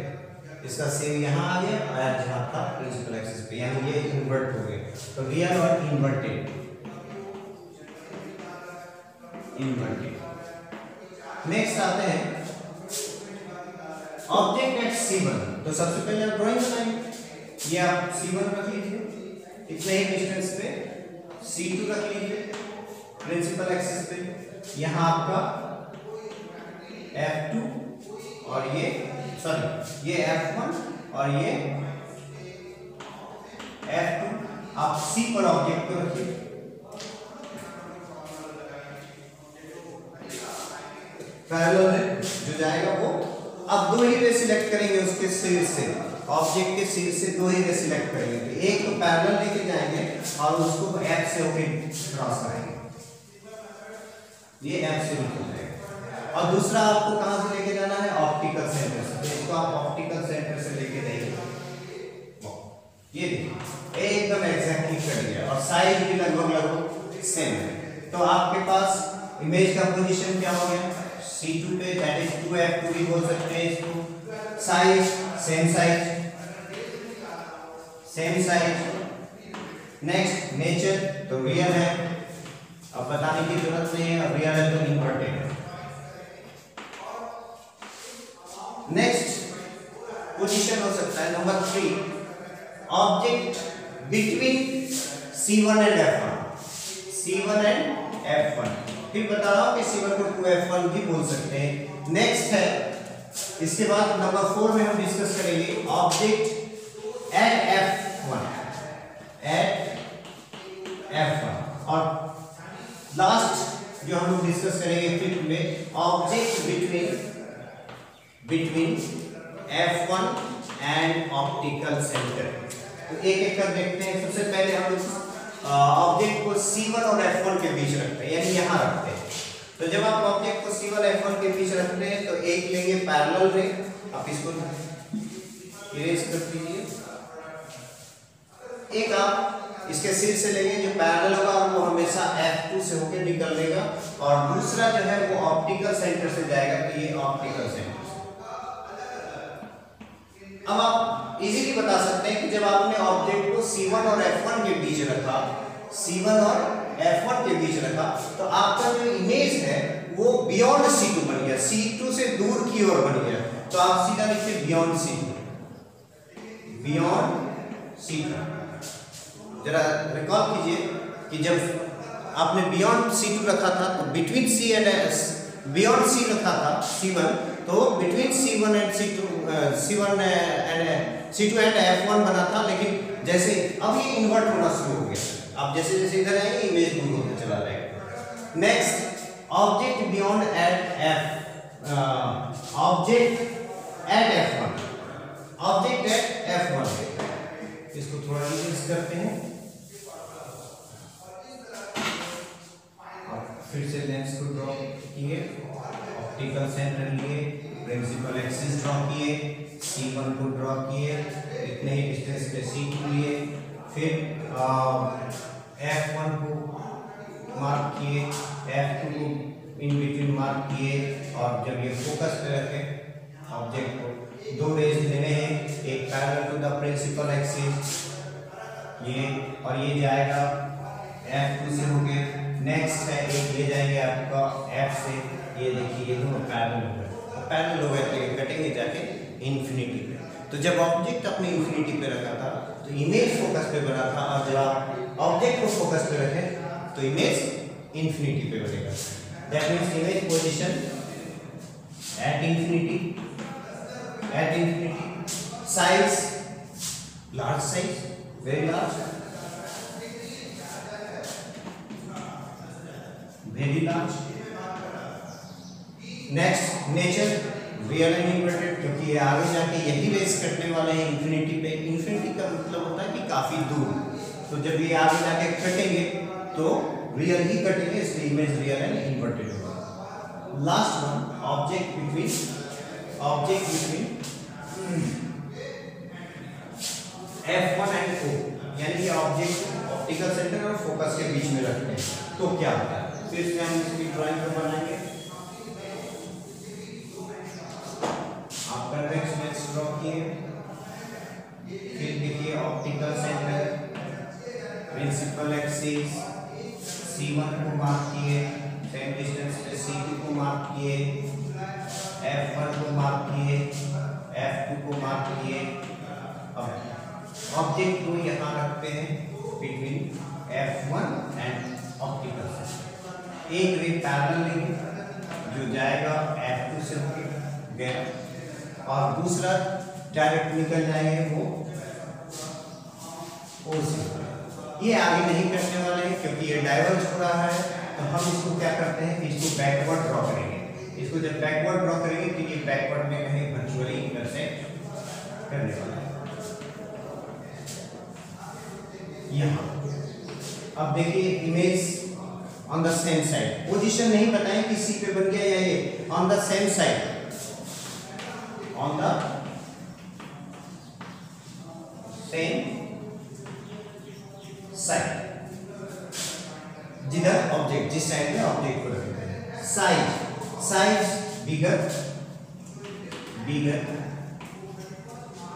इसका सिर यहाँ आ गया और यहाँ था प्रिंसिपल एक्सिस पे, यानी ये इन्वर्ट हो गए। तो रियल और इन्वर्टेड इन्वर्टेड। नेक्स्ट आते हैं ऑब्जेक्ट एट सी वन। तो सबसे पहले आप ड्राइंग बनाएंगे, ये आप सी वन रख लीजिए, इतने ही डिस्टेंस पे सी टू रख लीजिए प्रिंसिपल एक्सिस पे, यहाँ आपका F टू और ये सॉरी ये F वन और ये F टू। आप C पर ऑब्जेक्ट को रखिए। पैरेलल में जो जाएगा वो आप दो ही रे सिलेक्ट करेंगे उसके सिर से, ऑब्जेक्ट के सिर से दो ही रे सिलेक्ट करेंगे। एक तो पैरेलल लेके जाएंगे और उसको F से होके क्रॉस करेंगे, ये F से निकल जाएगा। और दूसरा आपको कहां से लेके जाना है? ऑप्टिकल सेंटर से। इसको आप ऑप्टिकल सेंटर से लेके जाइए, ये देखिए एकदम एग्जैक्टली कर दिया और साइज भी लगभग लगभग सेम है। तो आपके पास इमेज का पोजीशन क्या हो गया? C टू पे, that is two F two भी बोल सकते हैं इसको। Size same size same size. Next nature, तो रियल है, अब बताने की जरूरत नहीं है, रियल है तो इंपॉर्टेंट है। नेक्स्ट पोजीशन हो सकता है number three, object between C one and F one, C one and F one. फिर बता रहा हूं कि C वन को टू F वन भी बोल सकते हैं। नेक्स्ट है, इसके बाद नंबर फोर में हम डिस्कस करेंगे object at F one, at F one. और लास्ट जो हम लोग डिस्कस करेंगे फिफ्थ में, object between between F one and optical centre. तो एक एक कर देखते हैं। सबसे पहले हम लोग ऑब्जेक्ट को C वन और F वन के बीच रखते हैं, यानी यहाँ रखते हैं। तो जब आप ऑब्जेक्ट को C वन F वन के बीच रखते हैं तो एक लेंगे पैरेलल रे, आप इसको इरेज कर दीजिए। एक आप इसके सिर से लेंगे जो पैरेलल होगा और वो हमेशा F टू से होकर निकलेगा, और दूसरा जो है वो ऑप्टिकल सेंटर से जाएगा, तो ये ऑप्टिकल सेंटर से। अब आप इजीली बता सकते हैं कि जब आपने ऑब्जेक्ट को C वन और F वन के बीच रखा, C वन और F वन के बीच रखा, तो आपका जो इमेज है वो बियॉन्ड C टू बन गया, C टू से दूर की ओर बन गया। तो आप सीधा लिखिए beyond C two, beyond C two. जरा रिकॉल कीजिए कि जब आपने बियॉन्ड C टू रखा था तो between C and S, beyond C रखा था C वन, तो between C one and C two, C one and C two and F one बना था। लेकिन जैसे अब ये इन्वर्ट होना शुरू हो गया, आप जैसे जैसे इधर आएंगे इमेज दूर होता चला जाएगा। Next, object beyond at F, object at F one, object at F one. इसको थोड़ा डिस्कस करते हैं, फिर से लेंस को ड्रॉ किए, ऑप्टिकल सेंटर लिए, प्रिंसिपल एक्सिस ड्रॉ किए, C वन को ड्रॉ किए, इतने ही डिस्टेंस पे C टू लिए, फिर आ, F वन को मार्क किए, F टू को इन बिटवीन मार्क किए, और जब ये फोकस पे रखें ऑब्जेक्ट को, दो रेज लेने हैं, एक parallel to the principal axis ये, और ये जाएगा F टू से होके। नेक्स्ट है, एक ले जाएंगे आपका F से, ये देखिए दोनों पैरेलल हो गए, पैरेलल हो गए तो कटेंगे जाके इन्फिनिटी पे। तो जब ऑब्जेक्ट अपने इन्फिनिटी पे रखा था तो इमेज फोकस पे बना था, और जब आप ऑब्जेक्ट को फोकस पे रखें तो इमेज इन्फिनिटी पे बनेगा। That means image position at infinity, at infinity. Size large size, very large, very large. Next nature, real and inverted, क्योंकि ये आगे जाके यही रेस करने वाले हैं इन्फिनिटी पे। इन्फिनिटी का मतलब होता है कि काफ़ी दूर, तो जब ये आगे जाके कटेंगे तो रियल ही कटेंगे, इसलिए इमेज रियल एंड इन्वर्टेड होगा। Last one, object between, object between F one and O, यानी कि ऑब्जेक्ट ऑप्टिकल सेंटर और फोकस के बीच में रखते हैं तो क्या होता है? फिर से हम इसकी ड्राइंग पर बनाएंगे, आप कन्वेक्स लेंस ड्रॉ किए, फिर देखिए optical centre, principal axis, C one को मार्क किए, सेम डिस्टेंस पे C टू को मार्क किए, F वन को मार्क किए, F टू को मार्क किए। अब ऑब्जेक्ट को यहाँ रखते हैं between F one and optical centre. एक रे पैरेलल लेंगे, जो जाएगा F टू से गया और दूसरा डायरेक्ट निकल जाएंगे वो O से। ये आगे नहीं करने वाले हैं क्योंकि ये डाइवर्ज हो रहा है, तो हम इसको क्या करते हैं कि इसको बैकवर्ड ड्रॉ करेंगे। इसको जब बैकवर्ड ड्रॉ करेंगे तो ये बैकवर्ड में कहीं वर्चुअली इंटरसेक्ट करने वाला है यहाँ। अब देखिए image on the same side, position नहीं बताएं कि सी पे बन गया या ये, on the same side, on the same side, जिधर ऑब्जेक्ट जिस साइड में ऑब्जेक्ट को रखते हैं। Size size bigger bigger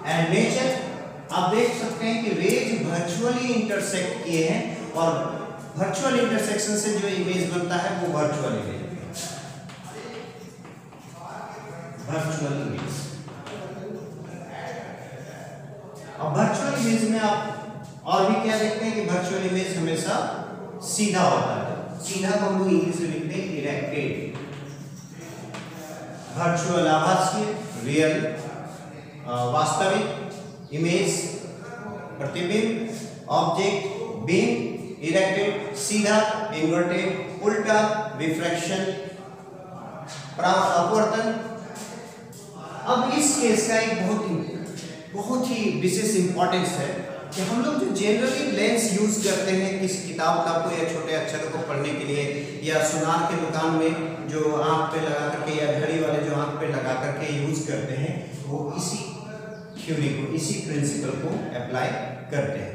and nature. आप देख सकते हैं कि रेज वर्चुअली इंटरसेक्ट किए हैं और वर्चुअल इंटरसेक्शन से जो इमेज बनता है वो वर्चुअल इमेज वर्चुअल इमेज और वर्चुअल इमेज में आप और भी क्या देखते हैं कि वर्चुअल इमेज हमेशा सीधा होता है। सीधा को हम लोग इंग्लिश में लिखते हैं इरेक्टेड। वर्चुअल आभासीय, रियल वास्तविक, इमेज प्रतिबिंब, ऑब्जेक्ट बीम, इरेक्टेड सीधा, इनवर्टेड उल्टा, रिफ्रैक्शन अपवर्तन। अब इस केस का एक बहुत ही बहुत ही विशेष इंपॉर्टेंस है कि हम लोग जो जनरली लेंस यूज करते हैं किसी किताब का को या छोटे अक्षरों को पढ़ने के लिए या सुनार के दुकान में जो आँख पे लगा करके या घड़ी वाले जो आँख पे लगा करके यूज करते हैं, वो इसी थ्योरी को इसी प्रिंसिपल को अप्लाई करते हैं।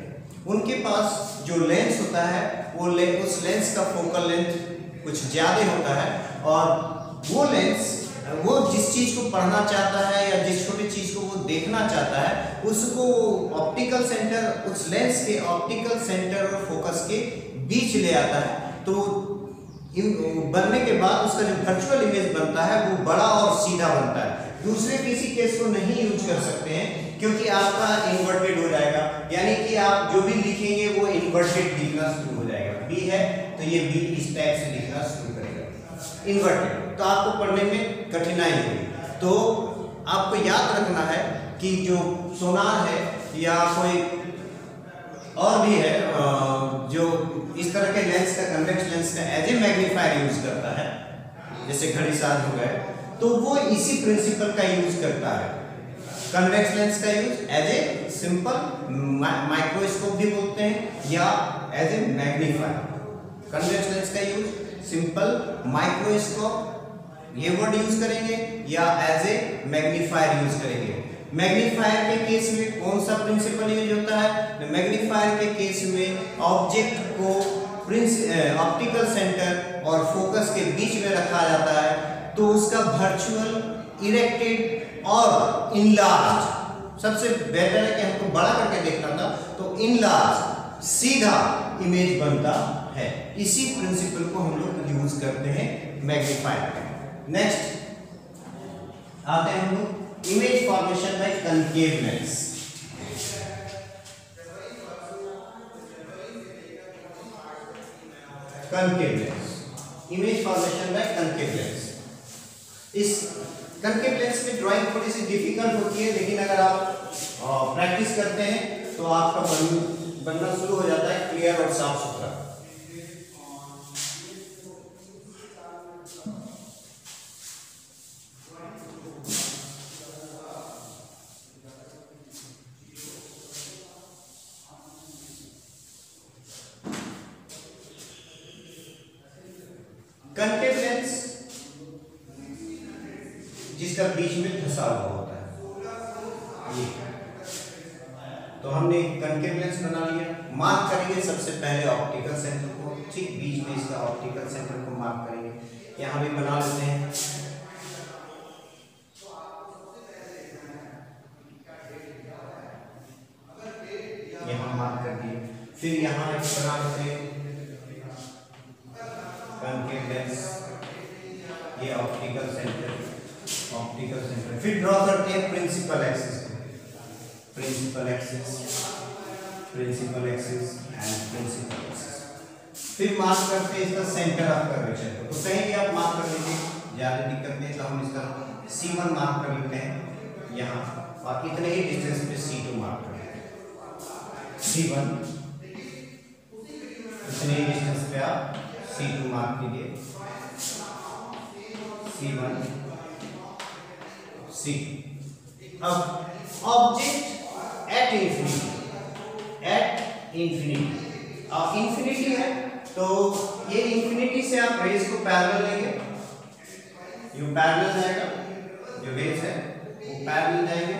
उनके पास जो लेंस होता है वो ले, उस लेंस का फोकल लेंथ कुछ ज़्यादा होता है और वो लेंस वो जिस चीज़ को पढ़ना चाहता है या जिस छोटी चीज़ को वो देखना चाहता है उसको ऑप्टिकल सेंटर उस लेंस के ऑप्टिकल सेंटर और फोकस के बीच ले आता है। तो बनने के बाद उसका जो वर्चुअल इमेज बनता है वो बड़ा और सीधा बनता है। दूसरे किसी केस को नहीं यूज कर सकते हैं क्योंकि आपका इन्वर्टेड हो जाएगा, यानी कि आप जो भी लिखेंगे वो इन्वर्टेड लिखना शुरू हो जाएगा। बी है तो ये बी इस टाइप से लिखना शुरू करेगा इन्वर्टेड, तो आपको पढ़ने में कठिनाई होगी। तो आपको याद रखना है कि जो सोनार है या कोई और भी है जो इस तरह के लेंस का कन्वेक्स लेंस का एज ए मैग्नीफायर यूज करता है, जैसे घड़ी साज हो गए, तो वो इसी प्रिंसिपल का यूज करता है। कन्वेक्स लेंस का use as a simple microscope भी बोलते हैं या as a magnifier. Convex lens का यूज सिंपल माइक्रोस्कोप ये वर्ड यूज करेंगे या एज ए मैग्नीफायर यूज करेंगे। मैग्नीफायर के केस में कौन सा प्रिंसिपल यूज होता है? मैग्नीफायर के केस में ऑब्जेक्ट को ऑप्टिकल सेंटर और फोकस के बीच में रखा जाता है, तो उसका वर्चुअल इरेक्टेड और इनलार्ज सबसे बेहतर है कि हमको बड़ा करके देखना था, तो इनलार्ज सीधा इमेज बनता है। इसी प्रिंसिपल को हम लोग यूज करते हैं मैग्नीफायर में। नेक्स्ट आते हैं हम लोग image formation by concave lens. Concave lens image formation by concave lens. इस कॉन्केव लेंस में ड्राइंग थोड़ी सी डिफिकल्ट होती है, लेकिन अगर आप प्रैक्टिस करते हैं तो आपका बनना बनना शुरू हो जाता है क्लियर और साफ सुथरा। कॉन्केव लेंस जिसका बीच में धंसा हुआ होता है ये, तो हमने कॉन्केव लेंस बना लिया। मार्क करेंगे सबसे पहले ऑप्टिकल सेंटर को, ठीक बीच में इसका ऑप्टिकल सेंटर को मार्क करेंगे। यहाँ भी बना लेते हैं, यहाँ मार्क कर दिए, फिर यहाँ एक बना लेते हैं कॉन्केव लेंस, ये ऑप्टिकल सेंटर ऑप्टिकल सेंटर। फिर ड्रॉ करते हैं प्रिंसिपल एक्सिस को, principal axis principal axis and principal axis. फिर मार्क करते हैं इसका सेंटर ऑफ कर्वेचर को, तो कहीं भी आप मार्क कर लीजिए ज़्यादा दिक्कत नहीं, तो हम इसका सी वन मार्क कर लेते हैं यहाँ, और इतने ही डिस्टेंस पे सी टू मार्क कर लेते हैं। सी वन इतने ही डिस्टेंस पे आप सी टू मार्क कीजिए, सी वन सी। अब object at infinity, at infinity, अब इंफिनिटी है तो ये इंफिनिटी से आप रेस को पैरेलल लेंगे, जो पैरेलल जाएगा, जो रेस है वो पैरेलल जाएंगे।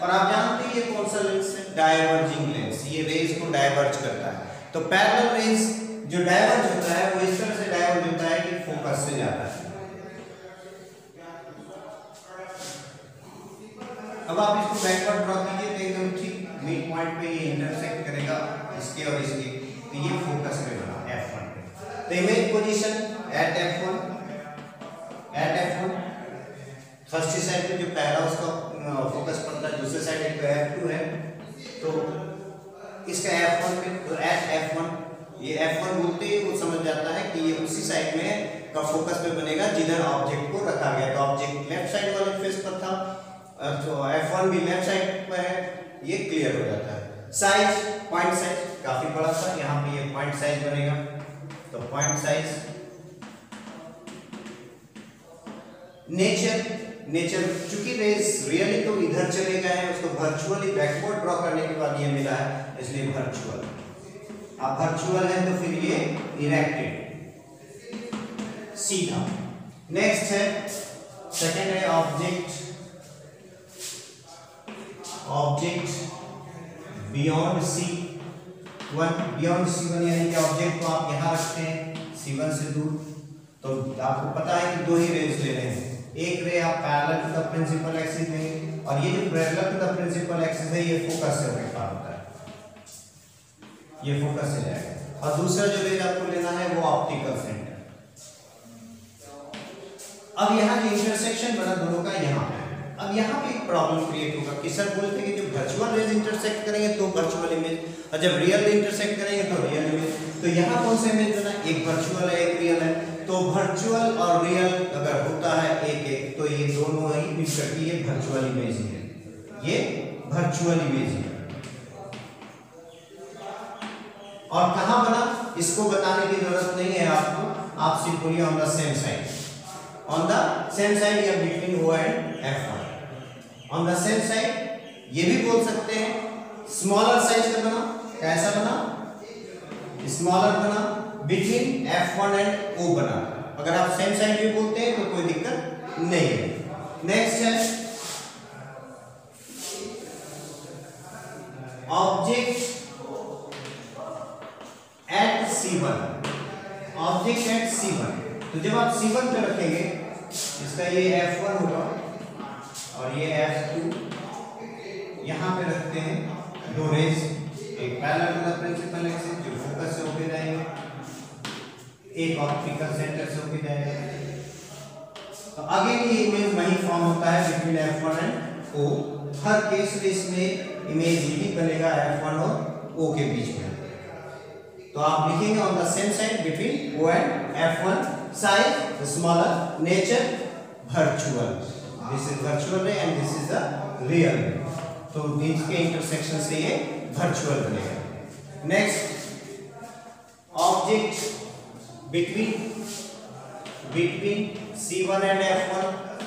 और आप जानते हैं ये कौन सा लेंस है, डाइवर्जिंग लेंस, ये रेस को डाइवर्ज करता है। तो पैरेलल रेस जो डाइवर्ज होता है वो इस तरह से डाइवर्ज होता है कि फोकस से जाता है। अब आप इसको बैकवर्ड ड्रॉ कीजिए तो एकदम ठीक मिड पॉइंट पे ये इंटरसेक्ट करेगा इसके और इसके, तो ये फोकस पे बना एफ वन पे। तो image position at F one, at F one first side पे जो पहला उसका फोकस पड़ता है, दूसरे साइड पे एफ टू है तो इसका एफ वन पे। तो एट एफ वन, ये एफ वन बोलते ही वो समझ जाता है कि ये उसी साइड में का फोकस पे बनेगा जिधर ऑब्जेक्ट को रखा गया। तो ऑब्जेक्ट लेफ्ट साइड वाले फेस पर था तो एफ वन भी लेफ्ट साइड पर है, ये क्लियर हो जाता है। साइज, पॉइंट साइज काफी बड़ा था, यहाँ पे ये पॉइंट साइज बनेगा। तो पॉइंट साइज, नेचर, नेचर चूंकि रेस रियली तो इधर चले गए हैं, उसको वर्चुअली बैकवर्ड ड्रॉ करने के बाद ये मिला है, इसलिए वर्चुअल। अब वर्चुअल है तो फिर ये इरेक्टेड, सीधा। नेक्स्ट है सेकेंड है object, object beyond C one, beyond C one यानी कि ऑब्जेक्ट को आप यहाँ रखते हैं सी वन से दूर। तो आपको पता है कि दो ही रेज ले रहे हैं, एक रे आप parallel to the principal axis में, और ये जो parallel to the principal axis है ये फोकस से रखा होता है, ये फोकस से जाएगा। और दूसरा जो रेज आपको लेना है वो ऑप्टिकल सेंटर। अब यहाँ जो इंटरसेक्शन बना दोनों का यहाँ है, अब यहाँ पे एक प्रॉब्लम क्रिएट होगा कि सर बोलते हैं कि जब वर्चुअल रेज इंटरसेक्ट करेंगे तो वर्चुअल इमेज, और जब रियल इंटरसेक्ट करेंगे तो रियल इमेज। तो यहाँ कौन सा इमेज बना, एक वर्चुअल है एक रियल है, तो वर्चुअल और रियल अगर होता है एक एक तो ये दोनों ही मिल करके ये वर्चुअल इमेज है, ये वर्चुअल इमेज है। और कहाँ बना इसको बताने की जरूरत नहीं है आपको, आप simply on the same side, on the same side या between O and F one, on the same side ये भी बोल सकते हैं। स्मॉलर साइज का बना, कैसा बना, स्मॉलर बना, between F one and O बना, अगर आप सेम साइड भी बोलते हैं तो कोई दिक्कत नहीं है। नेक्स्ट है object at C one, object at C one. तो जब आप सी वन पे रखेंगे इसका ये एफ वन होगा और ये एफ टू, यहाँ पे रखते हैं दो रेज, एक parallel to the principal axis जो फोकस से होके जाएंगे, एक ऑप्टिकल सेंटर से होके जाएगा। तो अगेन ये इमेज वही फॉर्म होता है between F one and O, हर केस में इसमें इमेज ही बनेगा एफ वन और O के बीच में। तो आप लिखेंगे on the same side between O and F one, size smaller, nature virtual, this is virtual ray and this is the real. तो इसके इंटरसेक्शन से ये वर्चुअल बनेगा। Next object between, between C one and F one,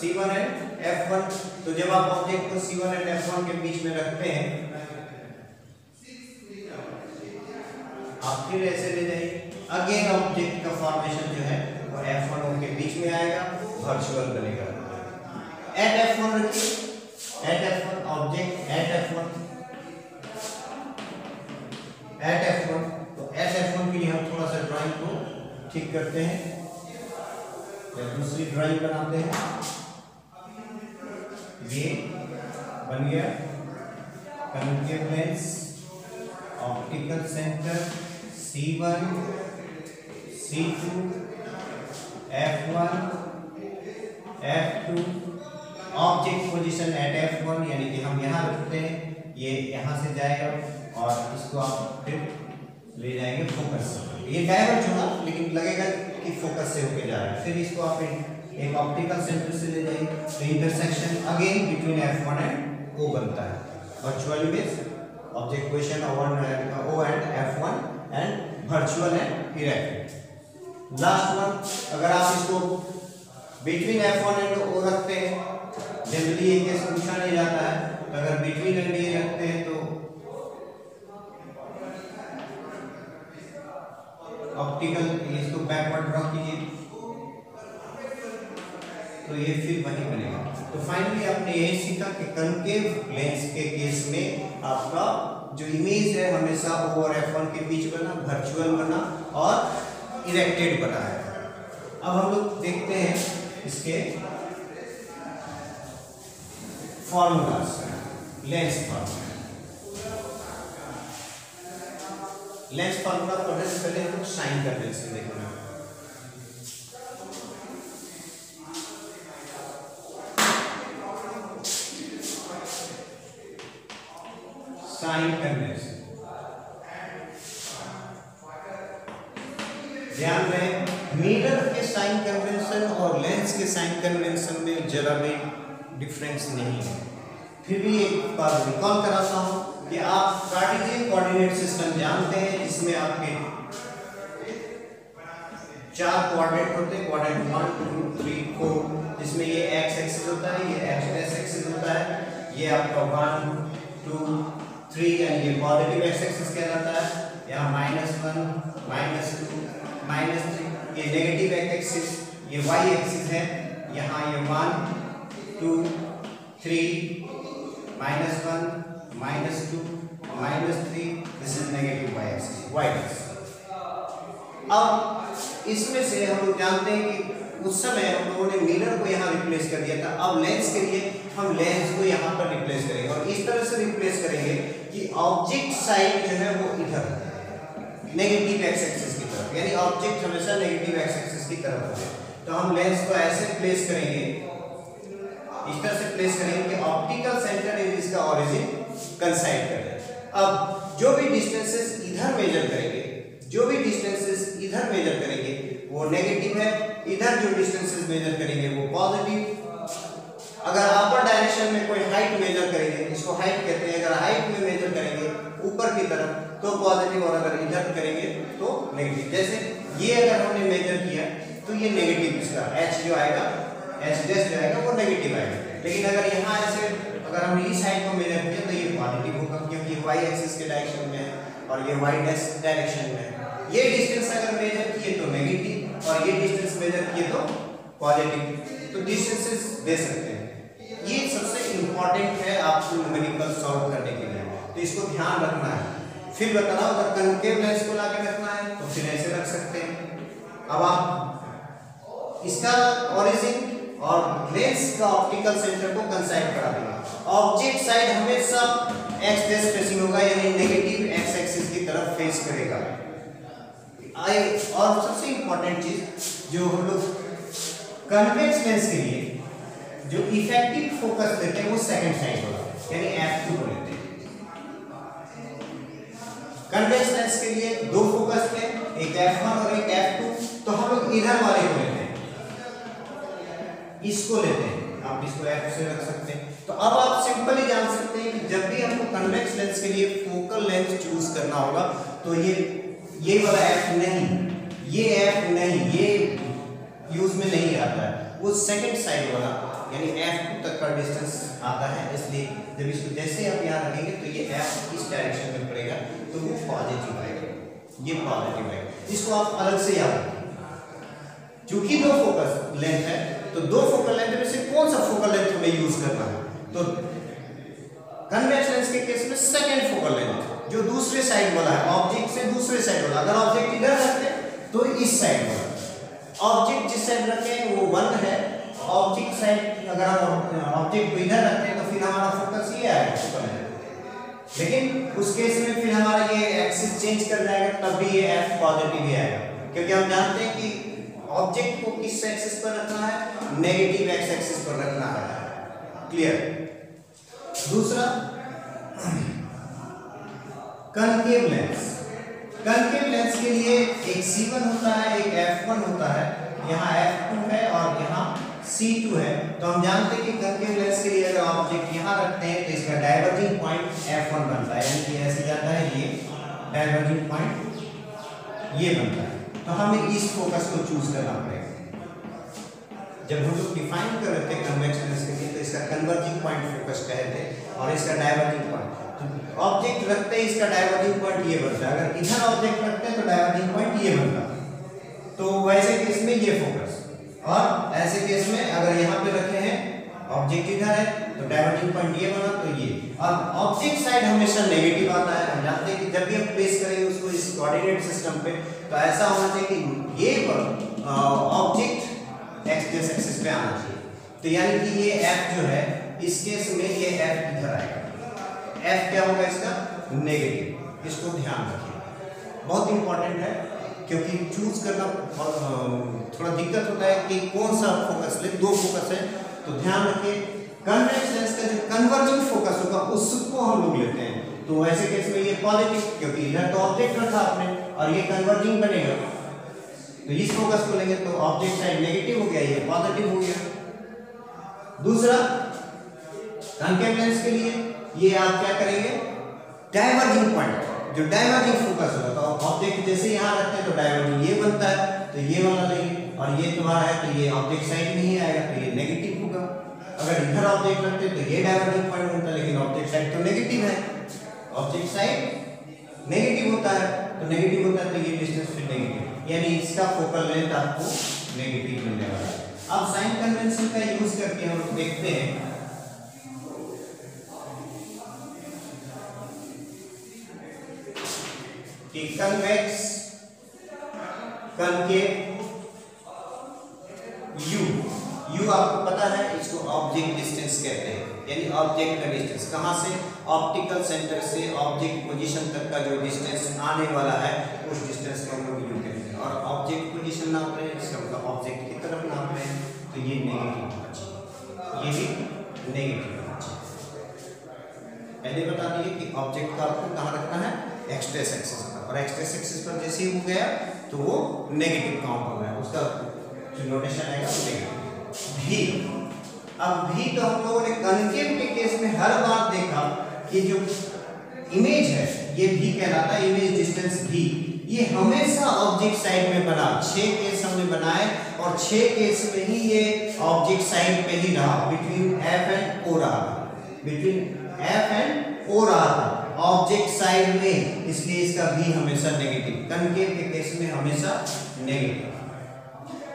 C one and F one. तो जब आप object को C one and F one के बीच में रखते हैं, आप फिर ऐसे ले जाइए, अगेन ऑब्जेक्ट का फॉर्मेशन जो है वो एफ वन O के बीच में आएगा, वर्चुअल बनेगा। एट एफ वन रखिए, at F one object, at F one, at F one. तो एट एफ वन के लिए हम थोड़ा सा ड्राइंग को ठीक करते हैं या दूसरी ड्राइंग बनाते हैं। ये बन गया concave lens, optical centre, C one, C two, F one, F two, object position at F one यानी कि हम यहाँ रखते हैं, ये यहाँ से जाएगा और इसको आप फिर ले जाएंगे फोकस। ये डाइवर्ज होगा लेकिन लगेगा कि फोकस से होके जा रहा है। फिर इसको आप एक ऑप्टिकल सेंटर से ले जाइए तो intersection again between F one and O बनता है। Virtual means object position O and F one and virtual and erect. Last one, अगर आप इसको between F one and O रखते हैं जनरली ये केस पूछा नहीं जाता है, तो अगर बिटवीन एंड ये रखते हैं तो ऑप्टिकल इसको बैकवर्ड ड्रॉ कीजिए तो ये फिर वही बनेगा। तो फाइनली आपने यही सीखा कि कॉन्केव लेंस के केस में आपका जो इमेज है हमेशा O और एफ वन के बीच बना, वर्चुअल बना और इरेक्टेड बना है। अब हम लोग देखते हैं इसके formulas. Lens formula lens formula पढ़ने से पहले हम साइन कर लेंस से देखना है। साइन करने से ध्यान रहे मिरर के साइन कन्वेंशन और लेंस के साइन कन्वेंशन में जरा भी डिफरेंस नहीं है। फिर भी एक बार रिकॉल कराता हूं कि आप कार्टेशियन कोऑर्डिनेट सिस्टम जानते हैं जिसमें आपके चार क्वाड्रेंट होते हैं, quadrant one two three four, जिसमें ये एक्स एक्सिस होता है, ये एक्स एक्सिस होता है, ये आपका वन टू थ्री एंड ये पॉजिटिव एक्स एक्सिस कहलाता है, यहाँ minus one minus two minus three, ये नेगेटिव एक्स एक्सिस, ये वाई एक्सिस है, यहाँ ये one two three minus one minus two minus three, this is negative Y axis Y axis. अब इसमें से हम लोग जानते हैं कि उस समय हम लोगों ने मिरर को यहाँ रिप्लेस कर दिया था। अब लेंस के लिए हम लेंस को यहाँ पर रिप्लेस करेंगे और इस तरह से रिप्लेस करेंगे कि ऑब्जेक्ट साइड जो है वो इधर नेगेटिव एक्स एक्सिस की तरफ, यानी ऑब्जेक्ट हमेशा नेगेटिव एक्स एक्सिस की तरफ होता है। तो हम लेंस को ऐसे प्लेस करेंगे, इस तरह से प्लेस करेंगे कि ऑप्टिकल सेंटर इज इसका ऑरिजिन कंसाइड करें। अब जो भी डिस्टेंसेस इधर मेजर करेंगे जो भी डिस्टेंसेस इधर मेजर करेंगे वो नेगेटिव है, इधर जो डिस्टेंसेस मेजर करेंगे वो पॉजिटिव। अगर अपर डायरेक्शन में कोई हाइट मेजर करेंगे, इसको हाइट कहते हैं, अगर हाइट में मेजर करेंगे ऊपर की तरफ तो पॉजिटिव और अगर इधर करेंगे तो नेगेटिव। जैसे ये अगर हमने मेजर किया तो ये नेगेटिव, इसका एच जो आएगा एच डैश जो आएगा वो नेगेटिव आएगा। लेकिन अगर यहाँ ऐसे अगर हम इस साइड को मेजर करें तो ये पॉजिटिव होगा क्योंकि y एक्सिस के डायरेक्शन में है और ये y डैश डायरेक्शन में है। ये डिस्टेंस अगर मेजर किए तो नेगेटिव और ये डिस्टेंस मेजर किए तो पॉजिटिव। तो डिस्टेंसेस दे सकते हैं, ये सबसे इंपॉर्टेंट है आपको न्यूमेरिकल सॉल्व करने के लिए, तो इसको ध्यान रखना है। फिर बताना अगर कॉन्केव लेंस को लाके रखना है तो फिर ऐसे रख सकते हैं। अब आप इसका ऑरिजिन और लेंस का ऑप्टिकल सेंटर को कंसाइड करा देगा। ऑब्जेक्ट साइड हमेशा एक्स डैश फेसिंग होगा, यानी नेगेटिव एक्स एक्सिस की तरफ फेस करेगा। और सबसे इंपॉर्टेंट चीज जो हम लोग कन्वेक्स लेंस के लिए जो इफेक्टिव फोकस देते हैं वो सेकंड साइड होगा, यानी एफ टू लेते हैं। कन्वेक्स लेंस के लिए दो फोकस थे, एक एफ वन और एक एफ टू, तो हम लोग इधर वाले को लेते हैं, इसको लेते हैं। आप इसको एफ से रख सकते हैं। तो अब आप सिंपली जान सकते हैं कि जब भी आपको कन्वेक्स लेंस के लिए फोकल लेंस चूज करना होगा तो ये ये वाला एफ नहीं, ये एफ नहीं, ये यूज में नहीं आता है, वो सेकंड साइड वाला यानी एफ तक का डिस्टेंस आता है। इसलिए जब इसको जैसे आप यहाँ रखेंगे तो ये एफ इस डायरेक्शन में पड़ेगा तो वो पॉजिटिव आएगा, ये पॉजिटिव आएगा। इसको आप अलग से याद रखें, चूंकि दो फोकस लेंथ है तो दो फोकल लेंथ में से कौन सा फोकल लेंथ हमें यूज करना है, तो कन्वेक्स लेंस के केस में सेकंड फोकल लेंथ जो दूसरे साइड वाला है, ऑब्जेक्ट से दूसरे साइड वाला। अगर ऑब्जेक्ट इधर रखते तो इस साइड वाला, ऑब्जेक्ट जिस साइड रखे वो वन है, ऑब्जेक्ट साइड अगर हम ऑब्जेक्ट को इधर रखते हैं तो फिर हमारा फोकस ये आएगा, लेकिन उस केस में फिर हमारा ये एक्सिस चेंज कर जाएगा, तब भी ये एफ पॉजिटिव ही आएगा क्योंकि हम जानते हैं कि ऑब्जेक्ट को किस एक्सिस पर रखना है, नेगेटिव एक्स एक्सिस पर रखना है। क्लियर। दूसरा कॉन्केव लेंस, कनकेव लेंस के लिए एक सी वन होता है, एक एफ वन होता है, यहाँ एफ टू है और यहाँ सी टू है। तो हम जानते हैं कि कनकेव लेंस के लिए अगर ऑब्जेक्ट यहाँ रखते हैं तो इसका डाइवर्जिंग पॉइंट एफ वन बनता है, यानी कि ऐसे जाता है, ये डाइवर्जिंग पॉइंट ये बनता है। तो हमें इस फोकस को चूज करना पड़ेगा। जब हम लोग डिफाइन कर रहे थे कन्वेक्स लेंस के लिए तो इसका कन्वर्जिंग पॉइंट फोकस कहे थे और इसका डाइवर्जिंग पॉइंट। तो ऑब्जेक्ट रखते हैं, इसका डाइवर्जिंग पॉइंट ये बनता है, अगर इधर ऑब्जेक्ट रखते हैं तो डाइवर्जिंग पॉइंट ये बनता है। तो वैसे केस में ये फोकस, और ऐसे केस में अगर यहाँ पे रखे हैं ऑब्जेक्ट इधर है तो डाइवर्जिंग पॉइंट ये बना, तो ये। और ऑब्जेक्ट साइड हमेशा नेगेटिव आता है। हम जानते हैं कि जब भी हम प्लेस करेंगे उसको इस कोऑर्डिनेट सिस्टम पे तो ऐसा होना चाहिए कि ये ऑब्जेक्ट एक्स जैसे एक्सिस पे आना चाहिए। तो यानी कि ये एफ जो है इस केस में ये एफ इधर आएगा, एफ क्या होगा इसका नेगेटिव। इसको ध्यान रखिए, बहुत इंपॉर्टेंट है, क्योंकि चूज करना थोड़ा दिक्कत होता है कि कौन सा फोकस ले। दो फोकस है तो ध्यान रखिए, कन्वेक्स लेंस का जो कन्वर्जिंग फोकस होगा उसको हम लोग लेते हैं। तो वैसे केस में ये पॉजिटिव, क्योंकि इधर तो ऑब्जेक्ट रखा आपने और ये कन्वर्जिंग बनेगा, तो इस फोकस को लेंगे तो ऑब्जेक्ट साइड नेगेटिव हो गया, ये पॉजिटिव हो गया। दूसरा कॉन्केव लेंस के लिए ये आप क्या करेंगे, डाइवर्जिंग पॉइंट जो डाइवर्जिंग फोकस होगा तो ऑब्जेक्ट जैसे यहाँ रखते हैं तो डाइवर्जिंग ये बनता है, तो ये वाला लेंगे, और ये तुम्हारा है तो ये ऑब्जेक्ट साइड में ही आएगा तो ये नेगेटिव होगा। अगर इधर ऑब्जेक्ट रखते तो ये डाइवर्जिंग पॉइंट होता है, लेकिन ऑब्जेक्ट साइड तो नेगेटिव है, ऑब्जेक्ट साइड नेगेटिव होता है तो नेगेटिव होता है तो ये डिस्टेंस फिर नेगेटिव, यानी इसका फोकल लेंथ आपको नेगेटिव मिलने वाला है। अब साइन कन्वेंशन का यूज करके हम लोग देखते हैं कि कन्वेक्स, कनकेव, यू यू आपको पता है, इसको ऑब्जेक्ट डिस्टेंस कहते हैं, यानी ऑब्जेक्ट का डिस्टेंस कहाँ से, ऑप्टिकल सेंटर से ऑब्जेक्ट पोजीशन तक का जो डिस्टेंस आने वाला है उस डिस्टेंस को हम लोग यू कहते हैं। और ऑब्जेक्ट पोजीशन नाप रहे हैं, इसका मतलब ऑब्जेक्ट की तरफ नाप रहे हैं, तो ये नेगेटिव होना चाहिए, ये भी नेगेटिव होना चाहिए। पहले बता दीजिए कि ऑब्जेक्ट का आपको कहाँ रखना है, एक्सट्रेस एक्सिस पर, और एक्सट्रेस एक्सिस पर जैसे ही हो गया तो वो नेगेटिव काउंट हो रहा है, उसका जो नोटेशन आएगा वो नेगेटिव। भी अब भी तो हम लोगों ने कनकेव के केस में हर बार देखा कि जो इमेज है ये भी कहलाता है, इमेज डिस्टेंस भी, ये हमेशा ऑब्जेक्ट साइड में बना। छह केस हमने बनाए और छह केस में ही ये ऑब्जेक्ट साइड पे ही रहा, बिटवीन एफ एंड ओ रहा, बिटवीन एफ एंड ओ रहा ऑब्जेक्ट साइड में, इसलिए इसका भी हमेशा नेगेटिव। कनकेव के केस में हमेशा नेगेटिव।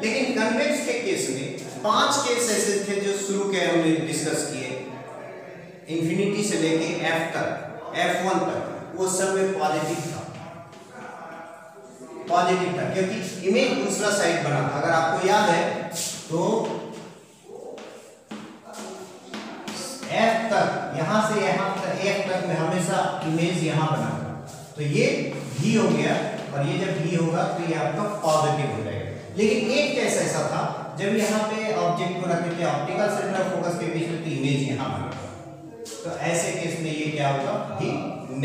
लेकिन कन्वेक्स के केस में पांच केस ऐसे थे जो शुरू के हमने डिस्कस किए, इंफिनिटी से लेके एफ तक, एफ वन तक, वो सब में पॉजिटिव था, पॉजिटिव था, क्योंकि इमेज दूसरा साइड बना था। अगर आपको याद है तो F तक, यहाँ से यहाँ तक, F तक में हमेशा इमेज यहाँ बना था, तो ये भी हो गया, और ये जब भी होगा तो ये आपका पॉजिटिव हो जाएगा। लेकिन एक केस ऐसा था जब यहाँ पे ऑब्जेक्ट को रखे थे ऑप्टिकल सेंटर फोकस के बीच में, तो इमेज यहाँ बना, तो ऐसे केस में ये क्या होगा, भी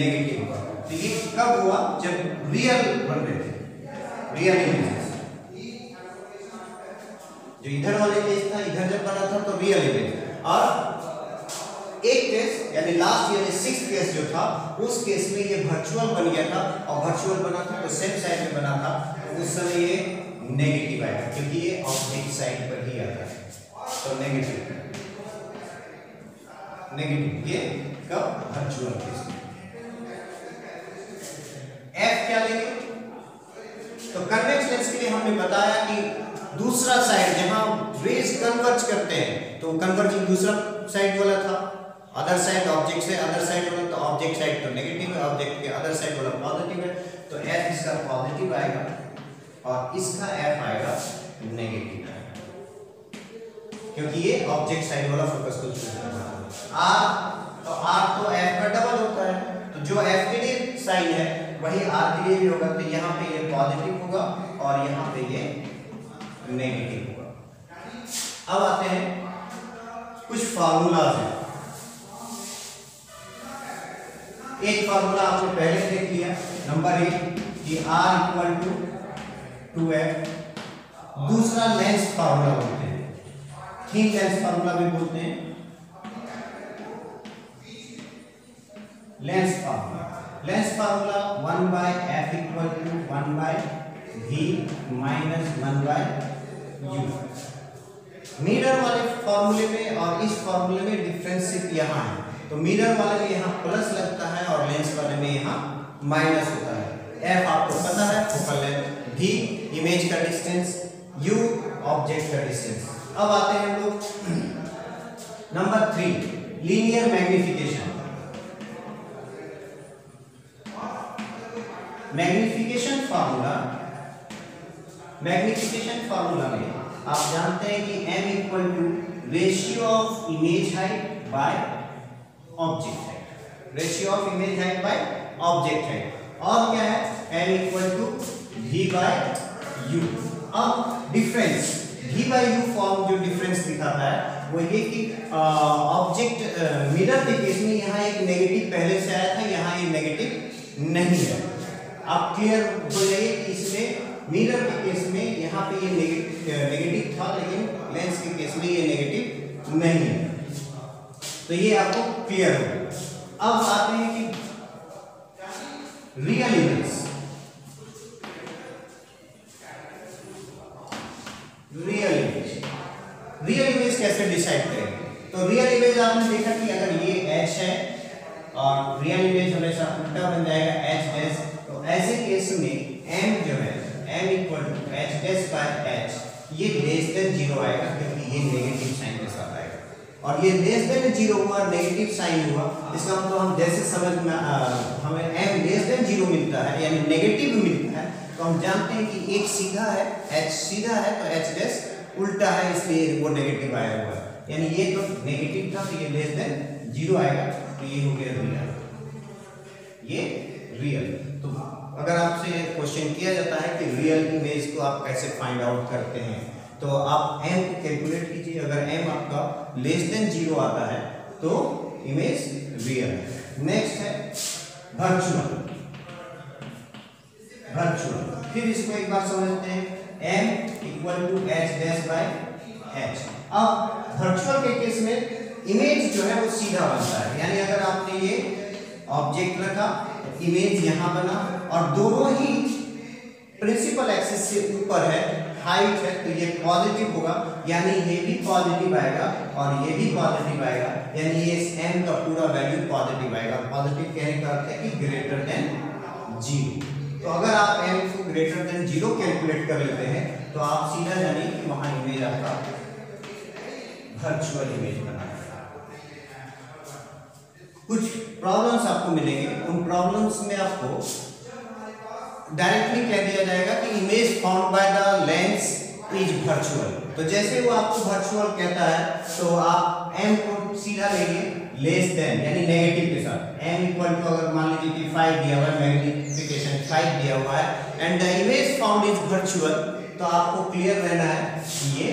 नेगेटिव होगा। तो ये कब हुआ, जब रियल बन रहे थे, रियल इमेज जो इधर वाले केस था, इधर जब बना था तो रियल इमेज। और एक केस यानी लास्ट यानी सिक्स्थ केस जो था, उस केस में ये वर्चुअल बन गया था, और वर्चुअल बना था तो सेम साइड में बना था, तो उस समय ये नेगेटिव आया, क्योंकि ये ऑब्जेक्ट साइड पर ही आता है, तो नेगेटिव नेगेटिव ये कब, वर्चुअल केस। एफ क्या लेंगे, तो कन्वेक्स लेंस के लिए हमने बताया कि दूसरा साइड जहां रेज कन्वर्ज करते हैं तो कन्वर्जिंग दूसरा साइड वाला था, अदर साइड ऑब्जेक्ट से अदर साइड वाला, तो ऑब्जेक्ट साइड तो नेगेटिव है, ऑब्जेक्ट के अदर साइड वाला पॉजिटिव है, तो एफ इसका पॉजिटिव आएगा और इसका एफ आएगा नेगेटिव, क्योंकि ये ऑब्जेक्ट साइड वाला फोकस को चूज करता है। आर तो आर तो एफ का डबल होता है, तो जो एफ के लिए साइन है वही आर के लिए भी होगा, तो यहाँ पे ये पॉजिटिव होगा और यहाँ पे ये नेगेटिव होगा। अब आते हैं कुछ फार्मूलाज हैं। एक फार्मूला आपने पहले देख लिया, नंबर एक, कि R equal to two F. दूसरा लेंस फार्मूला बोलते हैं, थिन लेंस फार्मूला भी बोलते हैं, lens formula lens formula one by F equal to one by V minus one by U. Mirror वाले फॉर्मूले में और इस फॉर्मूले में डिफरेंस सिर्फ यहाँ है, तो मिरर वाले में यहाँ प्लस लगता है और लेंस वाले में यहाँ माइनस होता है। एफ आपको पता है फोकल लेंथ, वी इमेज का डिस्टेंस, यू ऑब्जेक्ट का डिस्टेंस। अब आते हैं हम लोग number three, linear magnification. Magnification formula magnification formula में आप जानते हैं कि m equal to ratio of image height by object height, ratio of image height by object height. और क्या है, m equal to v by u। अब difference v by u form जो डिफरेंस दिखाता है वो ये कि ऑब्जेक्ट मिरर के केस में यहाँ एक नेगेटिव पहले से आया था, यहाँ ये नेगेटिव नहीं है। आप क्लियर हो जाइए कि इसमें मिरर के केस में यहाँ पे ये नेगेटिव था, लेकिन लेंस के केस में ये नेगेटिव नहीं है, तो ये आपको क्लियर हो। अब आते हैं कि real image real image real image कैसे डिसाइड करेंगे। तो रियल इमेज आपने देखा कि अगर ये एच है और रियल इमेज हमेशा उल्टा बन जाएगा एच डैश, तो ऐसे केस में m जो है m equal to H dash by H, ये लेस देन जीरो आएगा क्योंकि ये नेगेटिव साइन के साथ आएगा, और ये लेस देन जीरो हुआ, नेगेटिव साइन हुआ, इसका मतलब हम जैसे समझ में हमें m लेस देन जीरो मिलता है यानी नेगेटिव मिलता है, तो हम जानते हैं कि एक सीधा है, h सीधा है, तो h डैश उल्टा है इसलिए वो नेगेटिव आया हुआ है, यानी ये तो नेगेटिव था तो ये लेस देन जीरो आएगा, तो ये हो गया रियल। ये रियल, तो अगर आपसे क्वेश्चन किया जाता है कि रियल इमेज को आप कैसे फाइंड आउट करते हैं, तो आप m कैलकुलेट कीजिए, अगर m आपका लेस देन जीरो आता है तो इमेज रियल है। नेक्स्ट है वर्चुअल वर्चुअल फिर इसको एक बार समझते हैं, m equal to H dash by H. अब वर्चुअल के केस में इमेज जो है वो सीधा बनता है, यानी अगर आपने ये ऑब्जेक्ट रखा, इमेज यहाँ बना, और दोनों ही प्रिंसिपल एक्सिस से ऊपर है, हाइट है, तो ये पॉजिटिव होगा, यानी ये भी पॉजिटिव आएगा और ये भी पॉजिटिव आएगा, यानी ये इस m का पूरा वैल्यू पॉजिटिव आएगा। पॉजिटिव कहने का अर्थ है कि ग्रेटर देन जीरो, तो अगर आप m को ग्रेटर देन जीरो कैलकुलेट कर लेते हैं तो आप सीधा जानिए कि वहाँ इमेज आपका वर्चुअल इमेज बना। कुछ प्रॉब्लम्स आपको मिलेंगे, उन प्रॉब्लम्स में आपको डायरेक्टली कह दिया जाएगा कि image found by the lens is virtual, तो जैसे वो आपको वर्चुअल कहता है तो आप m को सीधा लेंगे लेस देन यानी नेगेटिव के साथ, m इक्वल टू अगर मान लीजिए कि फाइव दिया हुआ है, मैग्निफिकेशन फाइव दिया हुआ है, and the image found is virtual, तो आपको क्लियर रहना है कि ये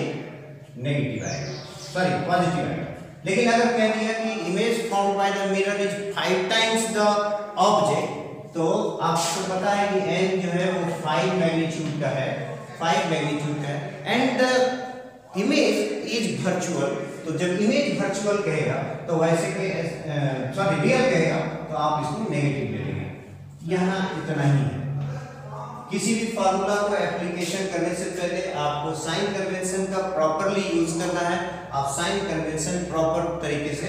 नेगेटिव आएगा, सॉरी पॉजिटिव आएगा। लेकिन अगर कह दिया कि image found by the mirror is five times the object, तो आपको पता है कि n जो है वो फाइव मैग्नीट्यूड का है, फाइव मैग्नीट्यूड का है, and the image is virtual, तो जब इमेज वर्चुअल कहेगा तो वैसे के सॉरी रियल कहेगा तो आप इसको नेगेटिव ले लेंगे। यहाँ इतना ही है, किसी भी फार्मूला को एप्लीकेशन करने से पहले आपको साइन कन्वेंशन का प्रॉपरली यूज करना है, आप साइन कन्वेंशन प्रॉपर तरीके से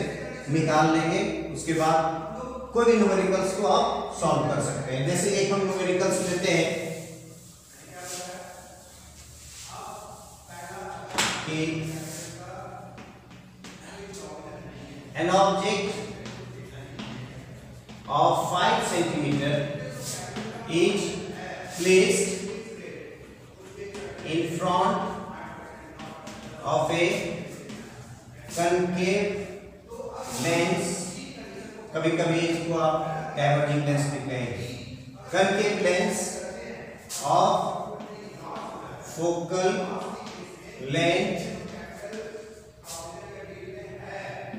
निकाल लेंगे, उसके बाद कोई भी न्यूमेरिकल्स को आप सॉल्व कर सकते हैं। जैसे एक हम न्यूमेरिकल्स लेते हैं कि an object of five centimetre is placed in front of a concave lens, कभी कभी इसको आप डाइवर्जिंग लेंस भी कहेंगे, concave lens of focal length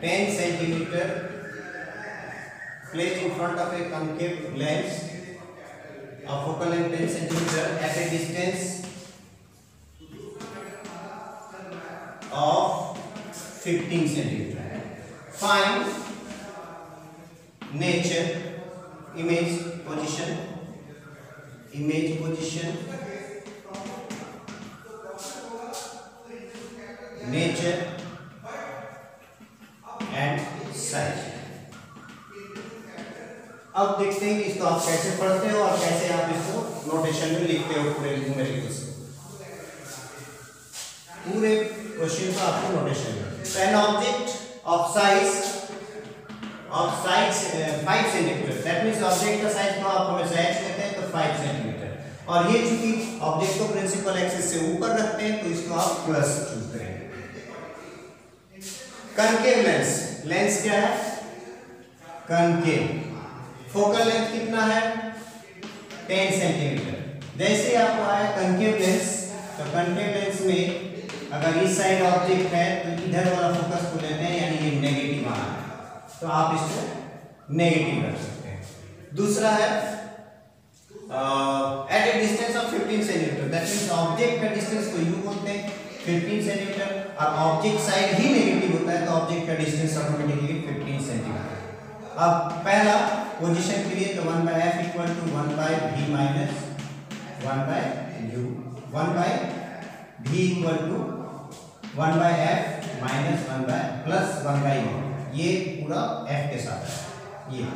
ten centimeter placed in front of a concave lens a focal length ten centimeters at a distance of fifteen centimeters. Find nature, image position, image position, nature and size. अब देखते हैं कि इसको आप कैसे पढ़ते हो और कैसे आप इसको नोटेशन में लिखते हो पूरे पूरे क्वेश्चन का आपको नोटेशन में। An object of size of size five centimetre, that means object का साइज को आप हमेशा एक्स कहते हैं तो फाइव सेंटीमीटर, और ये चूंकि ऑब्जेक्ट को प्रिंसिपल एक्सिस से ऊपर रखते हैं तो इसको आप प्लस चूज करेंगे। कॉनकेव लेंस, लेंस क्या है? कॉनकेव। फोकल लेंथ कितना है? दस सेंटीमीटर। जैसे आपको आया कॉनकेव लेंस, तो कॉनकेव लेंस में अगर इस साइड ऑब्जेक्ट है तो इधर वाला फोकस को लेते हैं, यानी ये नेगेटिव आ रहा है तो आप इसको नेगेटिव कर सकते हैं। दूसरा है at a distance of fifteen centimetre, that means object का डिस्टेंस को यू बोलते हैं फिफ्टीन सेंटीमीटर, और ऑब्जेक्ट साइड ही नेगेटिव होता है तो ऑब्जेक्ट का डिस्टेंस ऑटोमेटिकली फिफ्टीन सेंटीमीटर। अब पहला पोजीशन के लिए तो one by f equal to one by v minus one by u, one by v equal to one by f minus one by plus one by u, ये पूरा f के साथ है ये,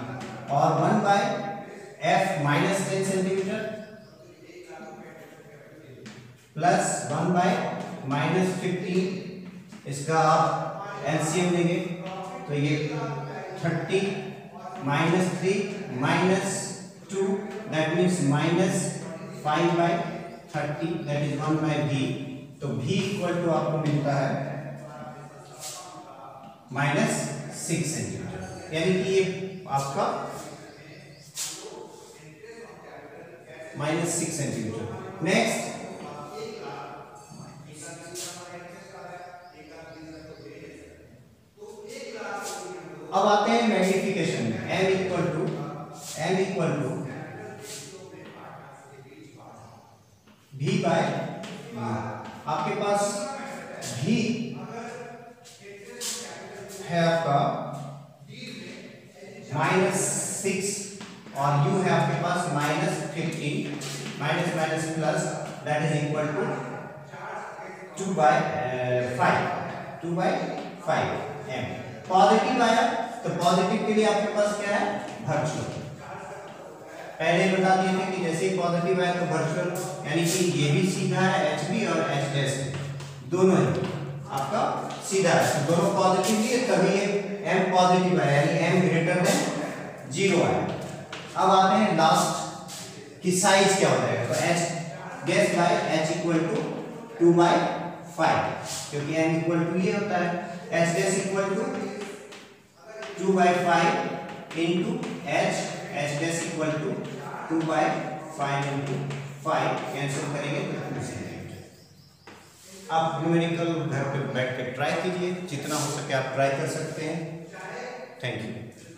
और one by f minus ten centimetre plus one by minus fifteen, इसका आप LCM लेंगे तो ये thirty minus three minus two, that means minus five by thirty, that is one by भी, तो भी इक्वल टू आपको मिलता है माइनस सिक्स सेंटीमीटर, यानी कि ये आपका माइनस सिक्स सेंटीमीटर। नेक्स्ट अब आते हैं मैग्निफिकेशन में। M equal to m equal to v by, आपके पास भी है आपका माइनस सिक्स और यू है आपके पास minus fifteen, minus minus plus, that is equal to two by five, two by five m. Positive आया तो पॉजिटिव के लिए आपके पास क्या है? वर्चुअल। पहले बता दिए थे कि जैसे ही पॉजिटिव आया तो वर्चुअल, यानी कि ये भी सीधा है एच बी और एच डैश दोनों ही आपका सीधा है, तो दोनों पॉजिटिव लिए तभी ये एम पॉजिटिव आया, यानी एम ग्रेटर देन जीरो आया। अब आते हैं लास्ट की साइज क्या हो जाएगा, तो h dash by h equal to two by five, क्योंकि एम इक्वल टू ये होता है, h dash equal to two by five into h, h dash equal to two by five into five, cancel करेंगे तो two centimetre. आप numerical घर पर बैठ कर ट्राई कीजिए, जितना हो सके आप ट्राई कर सकते हैं। Thank you.